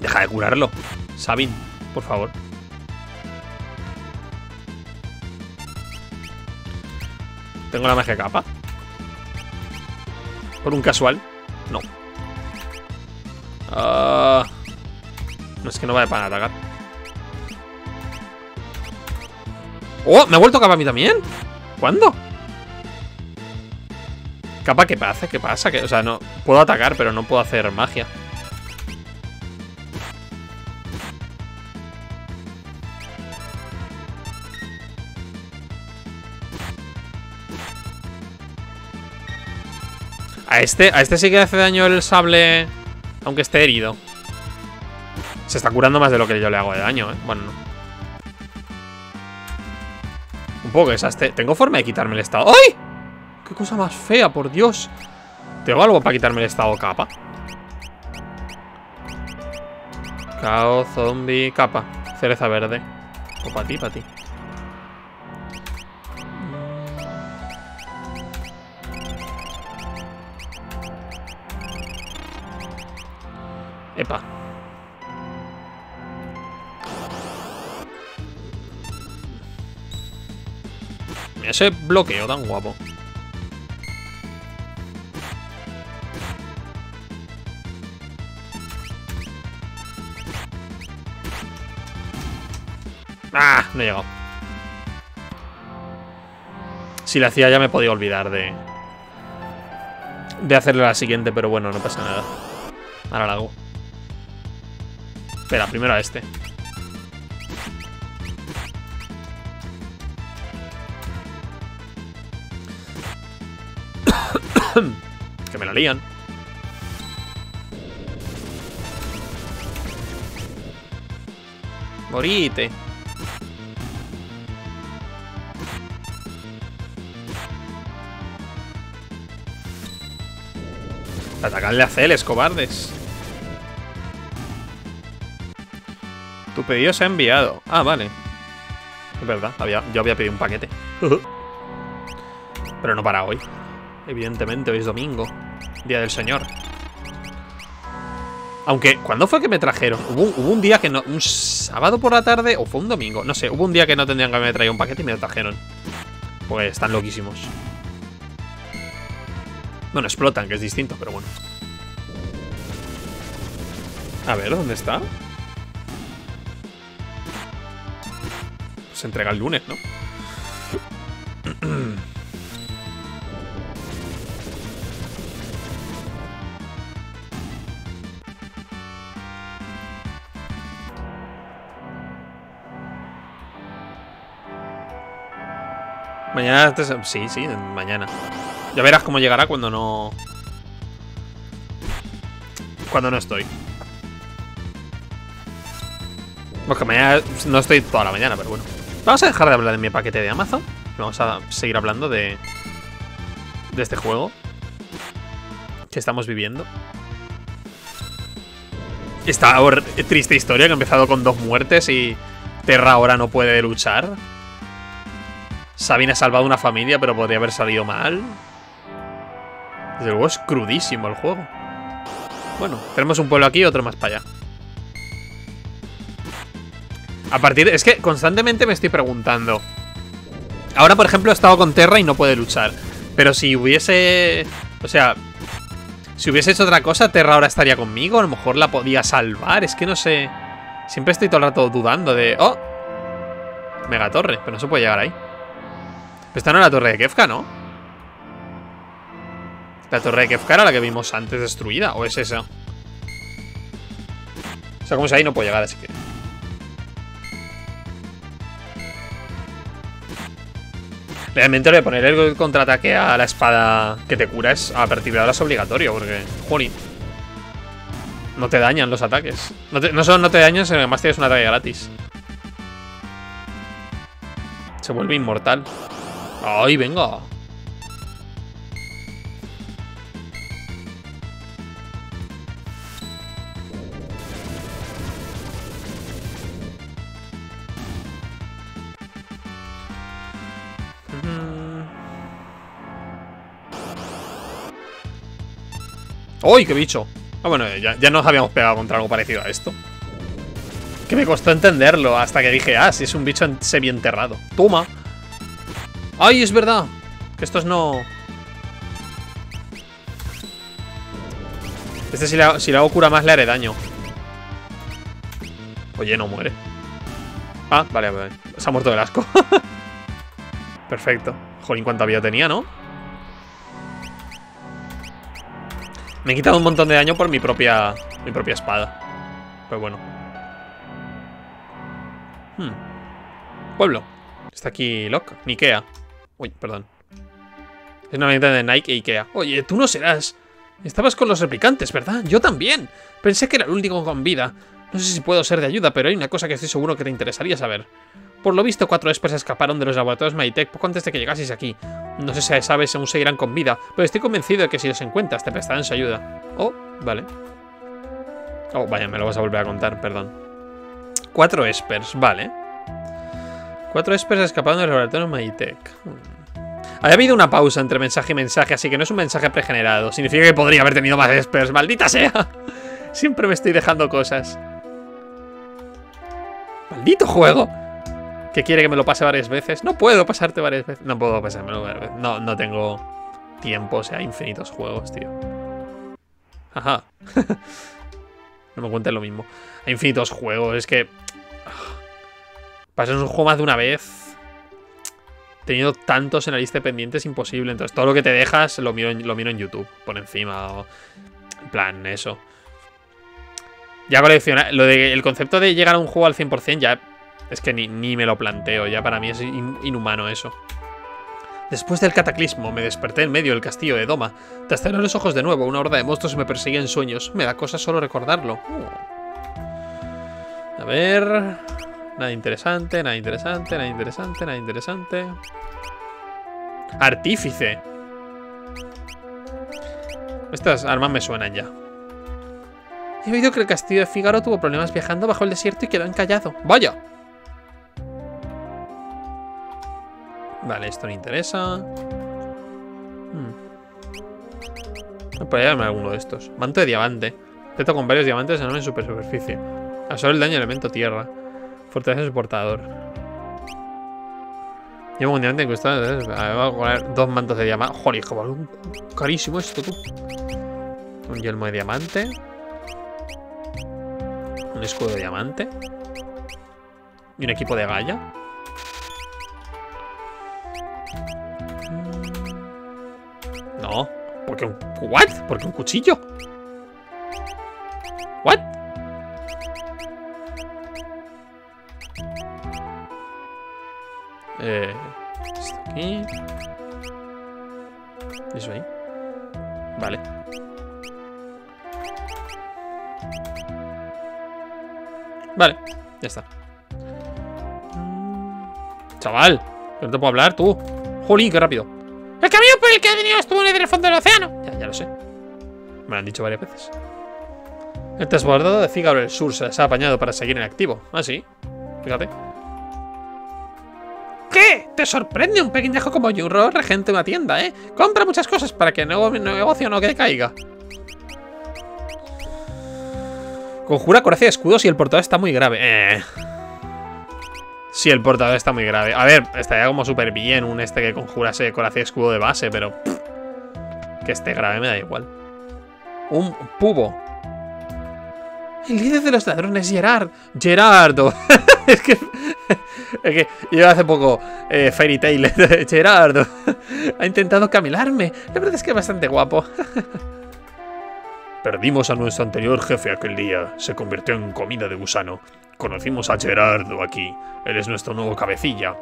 Deja de curarlo, Sabin, por favor. ¿Tengo la magia capa? ¿Por un casual? No. No, es que no vale para atacar. ¡Oh! ¿Me ha vuelto capa a mí también? ¿Cuándo? ¿Capa qué pasa? ¿Qué pasa? O sea, no puedo atacar, pero no puedo hacer magia. A este sí que hace daño el sable, aunque esté herido. Se está curando más de lo que yo le hago de daño, ¿eh? Bueno, no. Un poco desastre. ¿Tengo forma de quitarme el estado? ¡Ay! ¡Qué cosa más fea, por Dios! ¿Tengo algo para quitarme el estado capa? Caos, zombie, capa. Cereza verde. O para ti, para ti. Epa. Mira ese bloqueo tan guapo. ¡Ah! No he llegado. Si la hacía ya me podía olvidar de hacerle la siguiente, pero bueno, no pasa nada. Ahora la hago. Espera, primero a este. Que me la lían. Morite. Atacadle a Celes, cobardes. Tu pedido se ha enviado. Ah, vale. Es verdad, yo había pedido un paquete. Pero no para hoy. Evidentemente, hoy es domingo. Día del Señor. Aunque, ¿cuándo fue que me trajeron? Hubo un día que no... ¿Un sábado por la tarde? ¿O fue un domingo? No sé, hubo un día que no tendrían que haberme traído un paquete y me lo trajeron. Pues están loquísimos. Bueno, explotan, que es distinto, pero bueno. A ver, ¿dónde está? Se entrega el lunes, ¿no? Mañana... Sí, mañana. Ya verás cómo llegará cuando no... cuando no estoy. Porque mañana no estoy toda la mañana, pero bueno. Vamos a dejar de hablar de mi paquete de Amazon. Vamos a seguir hablando de este juego que estamos viviendo. Esta triste historia que ha empezado con 2 muertes y Terra ahora no puede luchar. Sabin ha salvado una familia, pero podría haber salido mal. Desde luego es crudísimo el juego. Bueno, tenemos un pueblo aquí y otro más para allá. Es que constantemente me estoy preguntando. Ahora, por ejemplo, he estado con Terra y no puede luchar. Pero si hubiese... O sea... Si hubiese hecho otra cosa, Terra ahora estaría conmigo. A lo mejor la podía salvar. Es que no sé... Siempre estoy todo el rato dudando de... ¡Oh! Megatorre. Pero no se puede llegar ahí. Pero esta no era la torre de Kefka, ¿no? La torre de Kefka era la que vimos antes destruida. ¿O es esa? O sea, como si ahí no puedo llegar, así que... Realmente lo de poner el contraataque a la espada que te cura es a partir de ahora es obligatorio, porque, jolín, no te dañan los ataques. No solo no te dañan, sino que además tienes un ataque gratis. Se vuelve inmortal. ¡Ay, venga! ¡Uy, qué bicho! Ah, bueno, ya nos habíamos pegado contra algo parecido a esto. Que me costó entenderlo hasta que dije, ah, si es un bicho semienterrado. ¡Toma! ¡Ay, es verdad! Que estos no... Este si le hago cura más le haré daño. Oye, no muere. Ah, vale, vale. Se ha muerto del asco. Perfecto. Jolín, cuánta vida tenía, ¿no? Me he quitado un montón de daño por mi propia espada. Pero bueno. Pueblo. Está aquí Locke. Nikeah. Uy, perdón. Es una venta de Nike e Ikea. Oye, tú no serás. Estabas con los replicantes, ¿verdad? Yo también. Pensé que era el único con vida. No sé si puedo ser de ayuda, pero hay una cosa que estoy seguro que te interesaría saber. Por lo visto, 4 espers escaparon de los laboratorios Magitech poco antes de que llegases aquí. No sé si sabes si aún seguirán con vida, pero estoy convencido de que si los encuentras te prestarán su ayuda. Oh, vale. Oh, vaya, me lo vas a volver a contar, perdón. 4 espers, vale. 4 espers escaparon de los laboratorios Magitech. Había habido una pausa entre mensaje y mensaje, así que no es un mensaje pregenerado. Significa que podría haber tenido más espers, maldita sea. Siempre me estoy dejando cosas. ¡Maldito juego! Que quiere que me lo pase varias veces. No puedo pasarte varias veces. No puedo pasármelo varias veces. No tengo tiempo. O sea, infinitos juegos, tío. Ajá. No me cuentes lo mismo. Hay infinitos juegos. Es que... Pasar un juego más de una vez. Teniendo tantos en la lista de pendientes, imposible. Entonces, todo lo que te dejas lo miro en YouTube. Por encima. O... En plan, eso. Ya coleccionar... El concepto de llegar a un juego al 100% ya... Es que ni me lo planteo, ya para mí es inhumano eso. Después del cataclismo, me desperté en medio del castillo de Doma. Tras cerrar los ojos de nuevo, una horda de monstruos me persigue en sueños. Me da cosa solo recordarlo. A ver... Nada interesante, nada interesante, nada interesante, nada interesante... ¡Artífice! Estas armas me suenan ya. He oído que el castillo de Figaro tuvo problemas viajando bajo el desierto y quedó encallado. ¡Vaya! Vale, esto no interesa. Voy a llevarme alguno de estos. Manto de diamante. Trata con varios diamantes enormes en superficie. Absorbe el daño del elemento tierra. Fortalece su portador. Llevo un diamante incrustado. Voy a poner 2 mantos de diamante. Joder, cabrón. Carísimo esto, tú. Un yelmo de diamante. Un escudo de diamante. Y un equipo de Gaia. No, porque un... ¿What? ¿Porque un cuchillo? ¿What? Esto aquí. Eso ahí. Vale. Vale, ya está. Chaval, no te puedo hablar, tú. Jolín, qué rápido. El camino por el que has venido estuvo en el fondo del océano. Ya lo sé. Me lo han dicho varias veces. El transbordador de Figaro del Sur se las ha apañado para seguir en activo. Ah, sí. Fíjate. ¿Qué? ¿Te sorprende un pequeñajo como Yurro, regente de una tienda, eh? Compra muchas cosas para que el negocio no caiga. Conjura coraza de escudos y el portador está muy grave. Sí, el portador está muy grave. A ver, estaría como súper bien un este que conjurase coraza de escudo de base, pero... que esté grave me da igual. Un pubo. El líder de los ladrones, Gerardo. Es que yo hace poco Fairy Tail. Gerardo ha intentado camelarme. La verdad es que es bastante guapo. Perdimos a nuestro anterior jefe aquel día. Se convirtió en comida de gusano. Conocimos a Gerardo aquí. Él es nuestro nuevo cabecilla.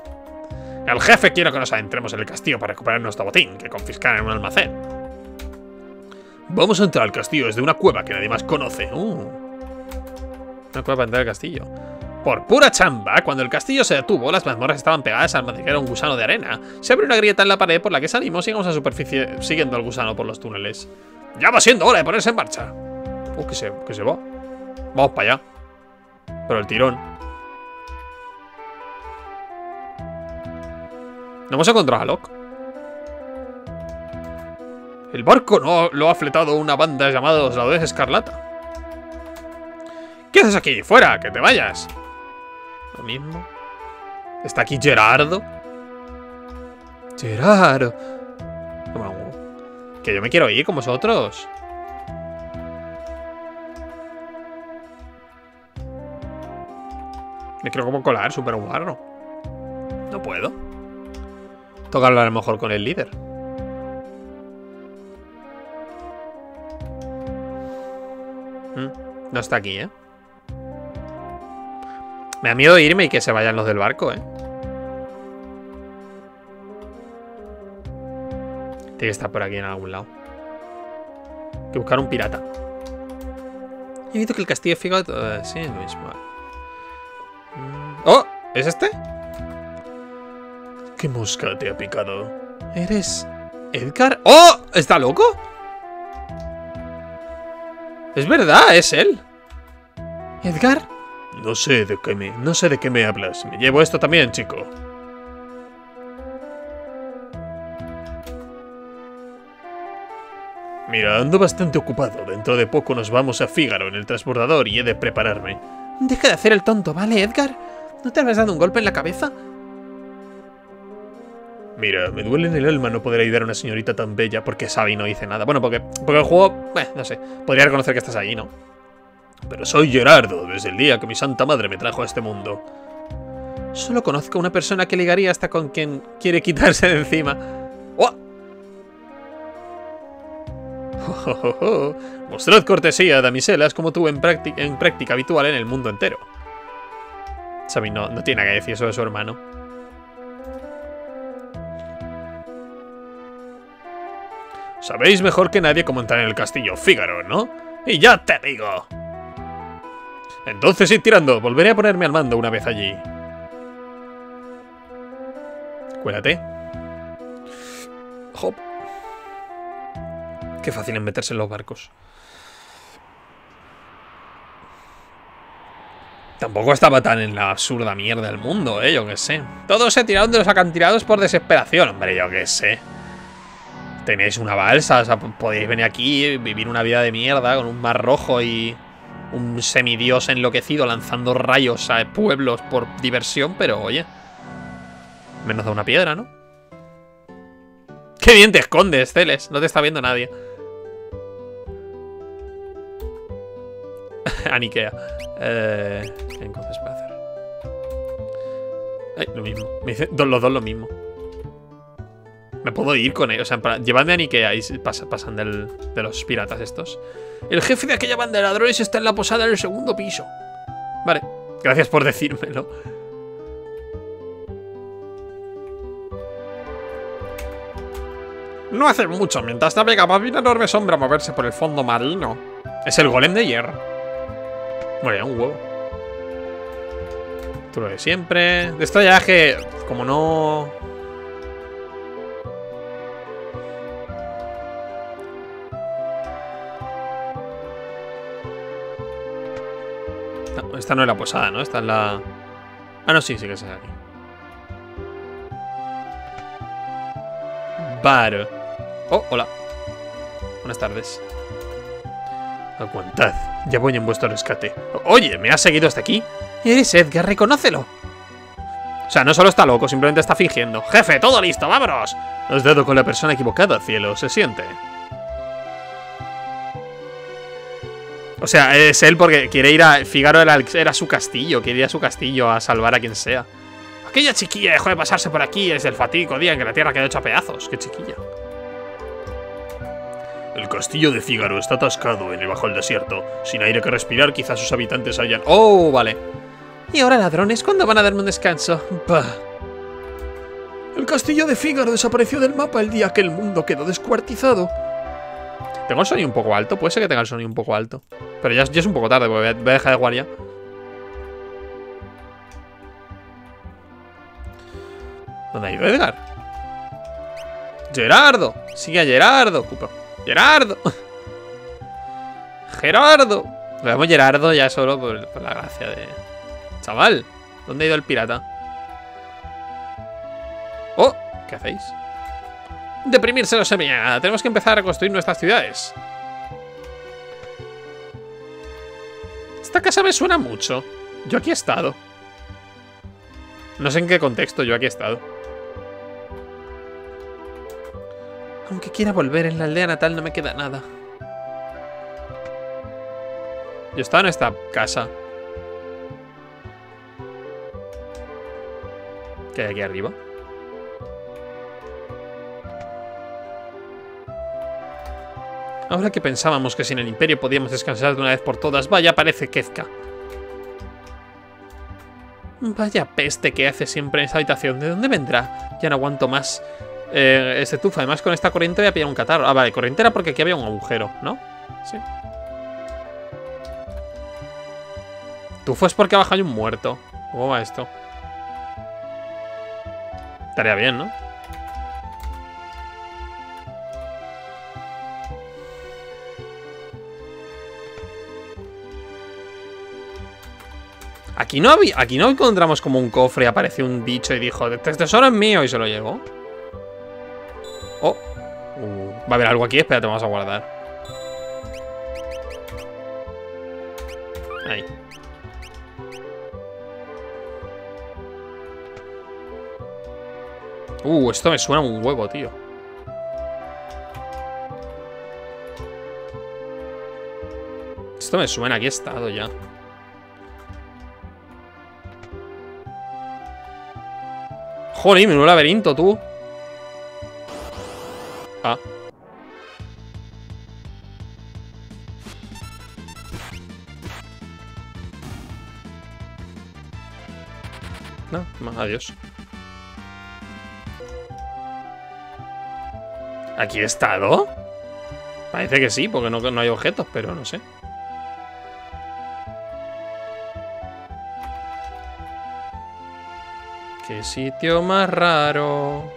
El jefe quiere que nos adentremos en el castillo para recuperar nuestro botín que confiscaron en un almacén. Vamos a entrar al castillo desde una cueva que nadie más conoce. Una cueva para entrar al castillo. Por pura chamba, cuando el castillo se detuvo, las mazmorras estaban pegadas al madriguero un gusano de arena. Se abrió una grieta en la pared por la que salimos y llegamos a la superficie siguiendo al gusano por los túneles. ¡Ya va siendo hora de ponerse en marcha! Que se va. Vamos para allá. Pero el tirón. ¿No hemos encontrado a Locke? El barco no lo ha fletado una banda llamada Los Ladrones Escarlata. ¿Qué haces aquí? ¡Fuera! ¡Que te vayas! Lo mismo. ¿Está aquí Gerardo? Gerardo. Bueno, que yo me quiero ir con vosotros. Me quiero como colar, super guarro. No puedo. Toca hablar mejor con el líder. No está aquí, ¿eh? Me da miedo irme y que se vayan los del barco, ¿eh? Tiene que estar por aquí en algún lado. Hay que buscar un pirata. He visto que el castillo de Figaro... sí, es lo mismo. ¡Oh! ¿Es este? ¿Qué mosca te ha picado? ¿Eres Edgar? ¡Oh! ¿Está loco? Es verdad, es él. ¿Edgar? No sé de qué me hablas. Me llevo esto también, chico. Mira, ando bastante ocupado. Dentro de poco nos vamos a Figaro en el transbordador y he de prepararme. Deja de hacer el tonto, ¿vale, Edgar? ¿No te habrás dado un golpe en la cabeza? Mira, me duele en el alma no poder ayudar a una señorita tan bella porque Sabin no dice nada. Bueno, porque el juego, no sé, podría reconocer que estás ahí, ¿no? Pero soy Gerardo, desde el día que mi santa madre me trajo a este mundo. Solo conozco a una persona que ligaría hasta con quien quiere quitarse de encima. ¡Oh! ¡Oh, oh, oh! Mostrad cortesía, damiselas, como tú en práctica habitual en el mundo entero. Sabin no tiene nada que decir sobre su hermano. Sabéis mejor que nadie cómo entrar en el castillo Figaro, ¿no? ¡Y ya te digo! Entonces id tirando. Volveré a ponerme al mando una vez allí. Cuélate. Hop. Qué fácil es meterse en los barcos. Tampoco estaba tan en la absurda mierda del mundo, yo qué sé. Todos se tiraron de los acantilados por desesperación. Hombre, yo qué sé. Tenéis una balsa, o sea, podéis venir aquí, vivir una vida de mierda con un mar rojo y un semidios enloquecido lanzando rayos a pueblos por diversión, pero oye, menos da una piedra, ¿no? ¡Qué bien te escondes, Celes! No te está viendo nadie. A Nikeah. Entonces voy a hacer. Ay, lo mismo. Me dicen los dos lo mismo. Me puedo ir con ellos, o sea, llevadme a Nikeah y pasan de los piratas estos. El jefe de aquella banda de ladrones está en la posada en el segundo piso. Vale, gracias por decírmelo. No hace mucho, mientras navegaba, vi una enorme sombra moverse por el fondo marino. Es el golem de hierro. Bueno, ya un huevo. Tú lo de siempre. De esto ya que... Como no... Esta no es la posada, ¿no? Esta es la... Ah, no, sí, sí que es aquí. Bar. Oh, hola. Buenas tardes. Aguantad, ya voy en vuestro rescate. Oye, ¿me has seguido hasta aquí? Eres Edgar, reconócelo. O sea, no solo está loco, simplemente está fingiendo. Jefe, todo listo, vámonos. Has dado con la persona equivocada, cielo, se siente. O sea, es él porque quiere ir a... Figaro era su castillo, quiere ir a su castillo a salvar a quien sea. Aquella chiquilla dejó de pasarse por aquí desde el fatídico día en que la tierra quedó hecha a pedazos. Qué chiquilla. El castillo de Figaro está atascado en el bajo el desierto. Sin aire que respirar, quizás sus habitantes hayan... ¡Oh, vale! Y ahora, ladrones, ¿cuándo van a darme un descanso? Bah. El castillo de Figaro desapareció del mapa el día que el mundo quedó descuartizado. Tengo el sonido un poco alto, puede ser que tenga el sonido un poco alto. Pero ya es un poco tarde, porque voy a dejar de guardia. ¿Dónde ha ido Edgar? ¡Gerardo! ¡Sigue a Gerardo! ¡Cupa! ¡Gerardo! ¡Gerardo! Lo llamo Gerardo ya solo por la gracia de... ¡Chaval! ¿Dónde ha ido el pirata? ¡Oh! ¿Qué hacéis? Deprimirse no se me nada. Tenemos que empezar a reconstruir nuestras ciudades. Esta casa me suena mucho. Yo aquí he estado. No sé en qué contexto yo aquí he estado. Aunque quiera volver, en la aldea natal no me queda nada. Yo estaba en esta casa. ¿Qué hay aquí arriba? Ahora que pensábamos que sin el imperio podíamos descansar de una vez por todas, vaya parece Kefka. Vaya peste que hace siempre en esta habitación. ¿De dónde vendrá? Ya no aguanto más. Este tufo, además con esta corriente voy a pillar un catarro. Ah, vale, corriente era porque aquí había un agujero, ¿no? Sí. Tufo es porque abajo hay un muerto. ¿Cómo va esto? Estaría bien, ¿no? Aquí no encontramos como un cofre y apareció un bicho y dijo, este tesoro es mío y se lo llevó. Oh. Va a haber algo aquí, espérate, vamos a guardar. Ahí. Esto me suena un huevo, tío. Esto me suena, aquí he estado ya. Joder, menudo laberinto, tú. Ah. No, más adiós. ¿Aquí he estado? Parece que sí, porque no hay objetos, pero no sé. ¡Qué sitio más raro!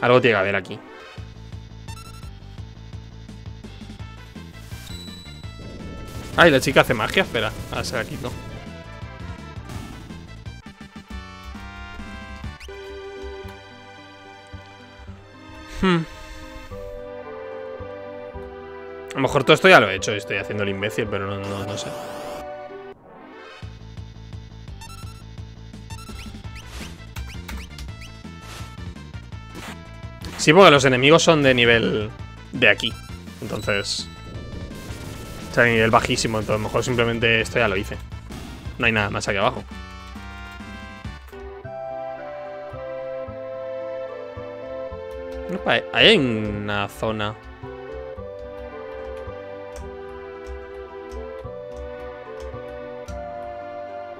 Algo tiene que haber aquí. Ay, la chica hace magia. Espera, ahora se la quito. A lo mejor todo esto ya lo he hecho. Estoy haciendo el imbécil, pero no sé. Sí, porque los enemigos son de nivel de aquí. Entonces... O sea, de nivel bajísimo. Entonces, a lo mejor simplemente esto ya lo hice. No hay nada más aquí abajo. Opa, ahí hay una zona.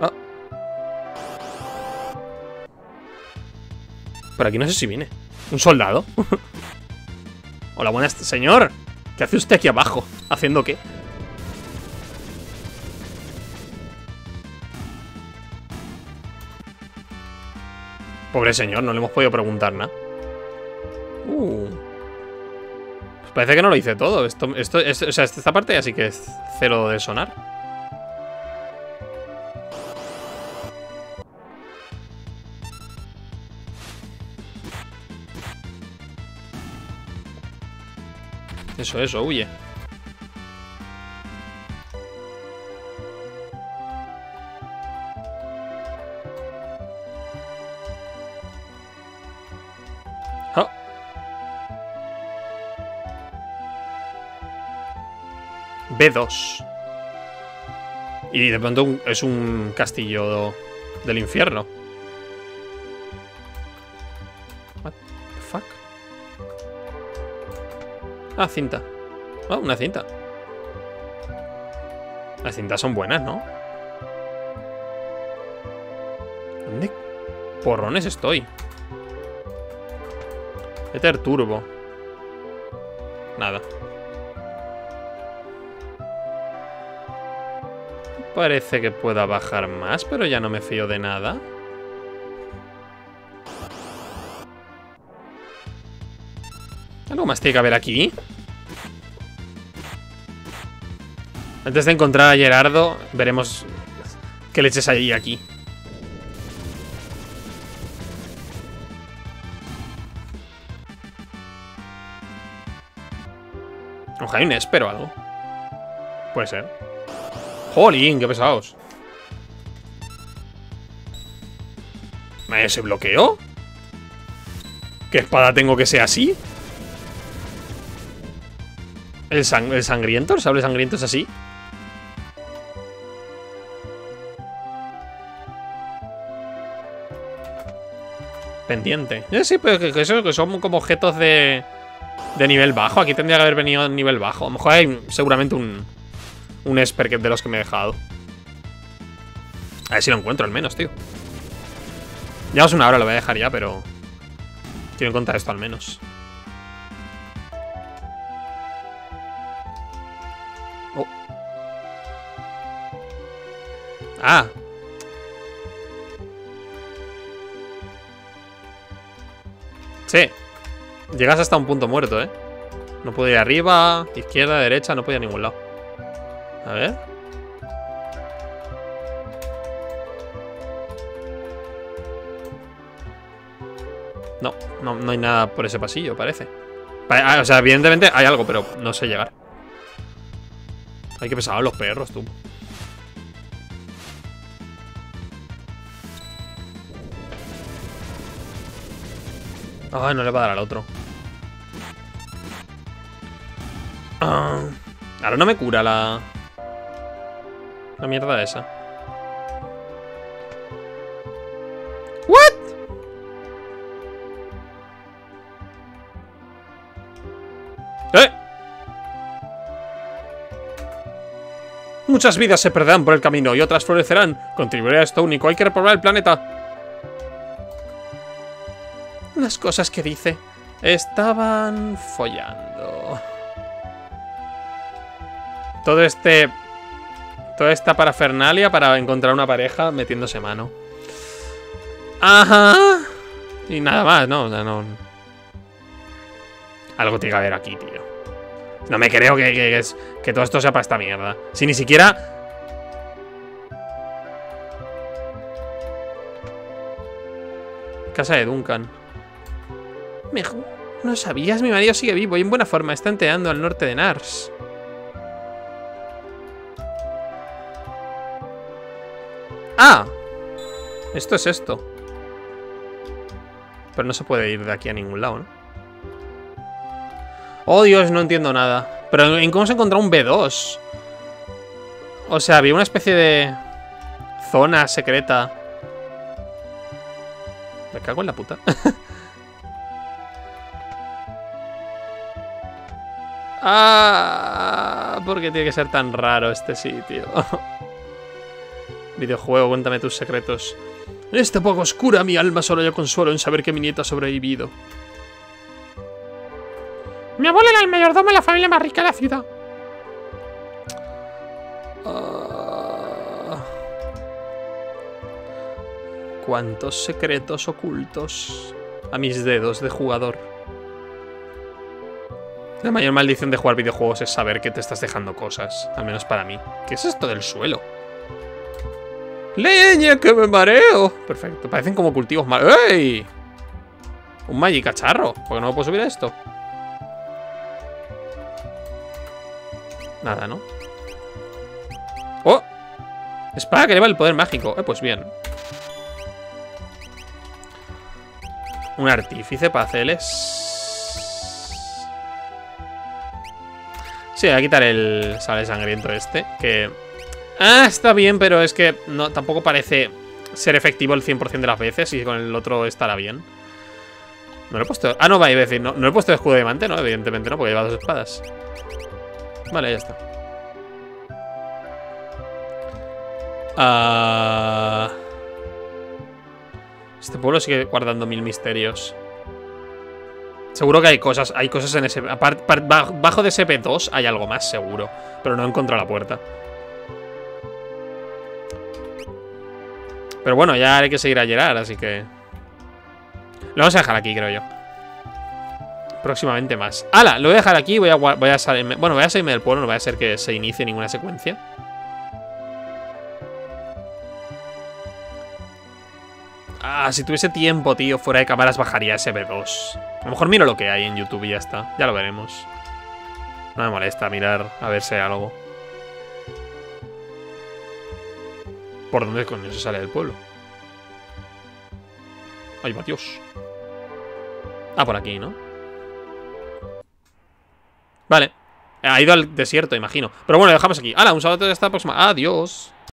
Ah. Por aquí no sé si viene. ¿Un soldado? Hola, buenas, señor. ¿Qué hace usted aquí abajo? ¿Haciendo qué? Pobre señor, no le hemos podido preguntar nada. Pues parece que no lo hice todo. Esta parte ya sí que es cero de sonar. Eso, huye. B2. Y de pronto es un castillo del infierno. What the fuck? Ah, cinta. Ah, una cinta. Las cintas son buenas, ¿no? ¿Dónde porrones estoy? Éter turbo. Nada. Parece que pueda bajar más, pero ya no me fío de nada. ¿Algo más tiene que haber aquí? Antes de encontrar a Gerardo, veremos qué leches hay aquí. Ojalá hay un espero o algo. Puede ser. ¡Jolín! ¡Qué pesados! ¿Se bloqueó? ¿Qué espada tengo que sea así? ¿El sangriento? ¿El sable sangriento es así? Pendiente. Sí, pero que eso que son como objetos de nivel bajo. Aquí tendría que haber venido nivel bajo. A lo mejor hay seguramente un esper de los que me he dejado. A ver si lo encuentro al menos, tío. Ya es una hora, lo voy a dejar ya, pero quiero encontrar esto al menos. Oh. Ah. Sí. Llegas hasta un punto muerto, ¿eh? No puedo ir arriba, izquierda, derecha, no puedo ir a ningún lado. A ver. No hay nada por ese pasillo, parece. O sea, evidentemente hay algo, pero no sé llegar. Hay que pesar a los perros, tú. Ay, no le va a dar al otro. Ahora no me cura la mierda esa. ¿What? Muchas vidas se perderán por el camino y otras florecerán. Contribuiré a esto único. Hay que repoblar el planeta. Las cosas que dice. Estaban follando. Toda esta parafernalia para encontrar una pareja metiéndose mano. Ajá. Y nada más, ¿no? O sea, no. Algo tiene que haber aquí, tío. No me creo que todo esto sea para esta mierda. Si ni siquiera... Casa de Duncan. Mejor. No sabías, mi marido sigue vivo y en buena forma. Está enteando al norte de Nars. ¡Ah! Esto es esto. Pero no se puede ir de aquí a ningún lado, ¿no? Oh, Dios, no entiendo nada. Pero ¿en cómo se encontró un B2? O sea, había una especie de... zona secreta. Me cago en la puta. Ah, ¿por qué tiene que ser tan raro este sitio? Videojuego, cuéntame tus secretos. En esta poco oscura mi alma solo yo consuelo en saber que mi nieto ha sobrevivido. Mi abuelo era el mayordomo de la familia más rica de la ciudad. cuantos secretos ocultos a mis dedos de jugador. La mayor maldición de jugar videojuegos es saber que te estás dejando cosas, al menos para mí. ¿Qué es esto del suelo? ¡Leña, que me mareo! Perfecto, parecen como cultivos mal... ¡Ey! Un Magi cacharro, porque no me puedo subir a esto. Nada, ¿no? ¡Oh! Espada que lleva el poder mágico. Pues bien. Un artífice para Celes. Sí, voy a quitar el sable sangriento este. Que... Ah, está bien, pero es que no, tampoco parece ser efectivo el 100% de las veces. Y con el otro estará bien. No lo he puesto... Ah, no, va, iba a decir... No he puesto escudo de diamante, ¿no? Evidentemente no, porque lleva dos espadas. Vale, ya está. Este pueblo sigue guardando mil misterios. Seguro que hay cosas en ese... Bajo de ese P2 hay algo más, seguro. Pero no he encontrado la puerta. Pero bueno, ya hay que seguir a Gerard, así que... Lo vamos a dejar aquí, creo yo. Próximamente más. ¡Hala! Lo voy a dejar aquí. Voy a salirme... Bueno, voy a salirme del pueblo. No voy a hacer que se inicie ninguna secuencia. Ah, si tuviese tiempo, tío, fuera de cámaras bajaría ese B2. A lo mejor miro lo que hay en YouTube y ya está. Ya lo veremos. No me molesta mirar a ver si hay algo. ¿Por dónde coño se sale del pueblo? ¡Ay, va, Dios! Ah, por aquí, ¿no? Vale. Ha ido al desierto, imagino. Pero bueno, dejamos aquí. ¡Hala! Un saludo hasta la próxima. ¡Adiós!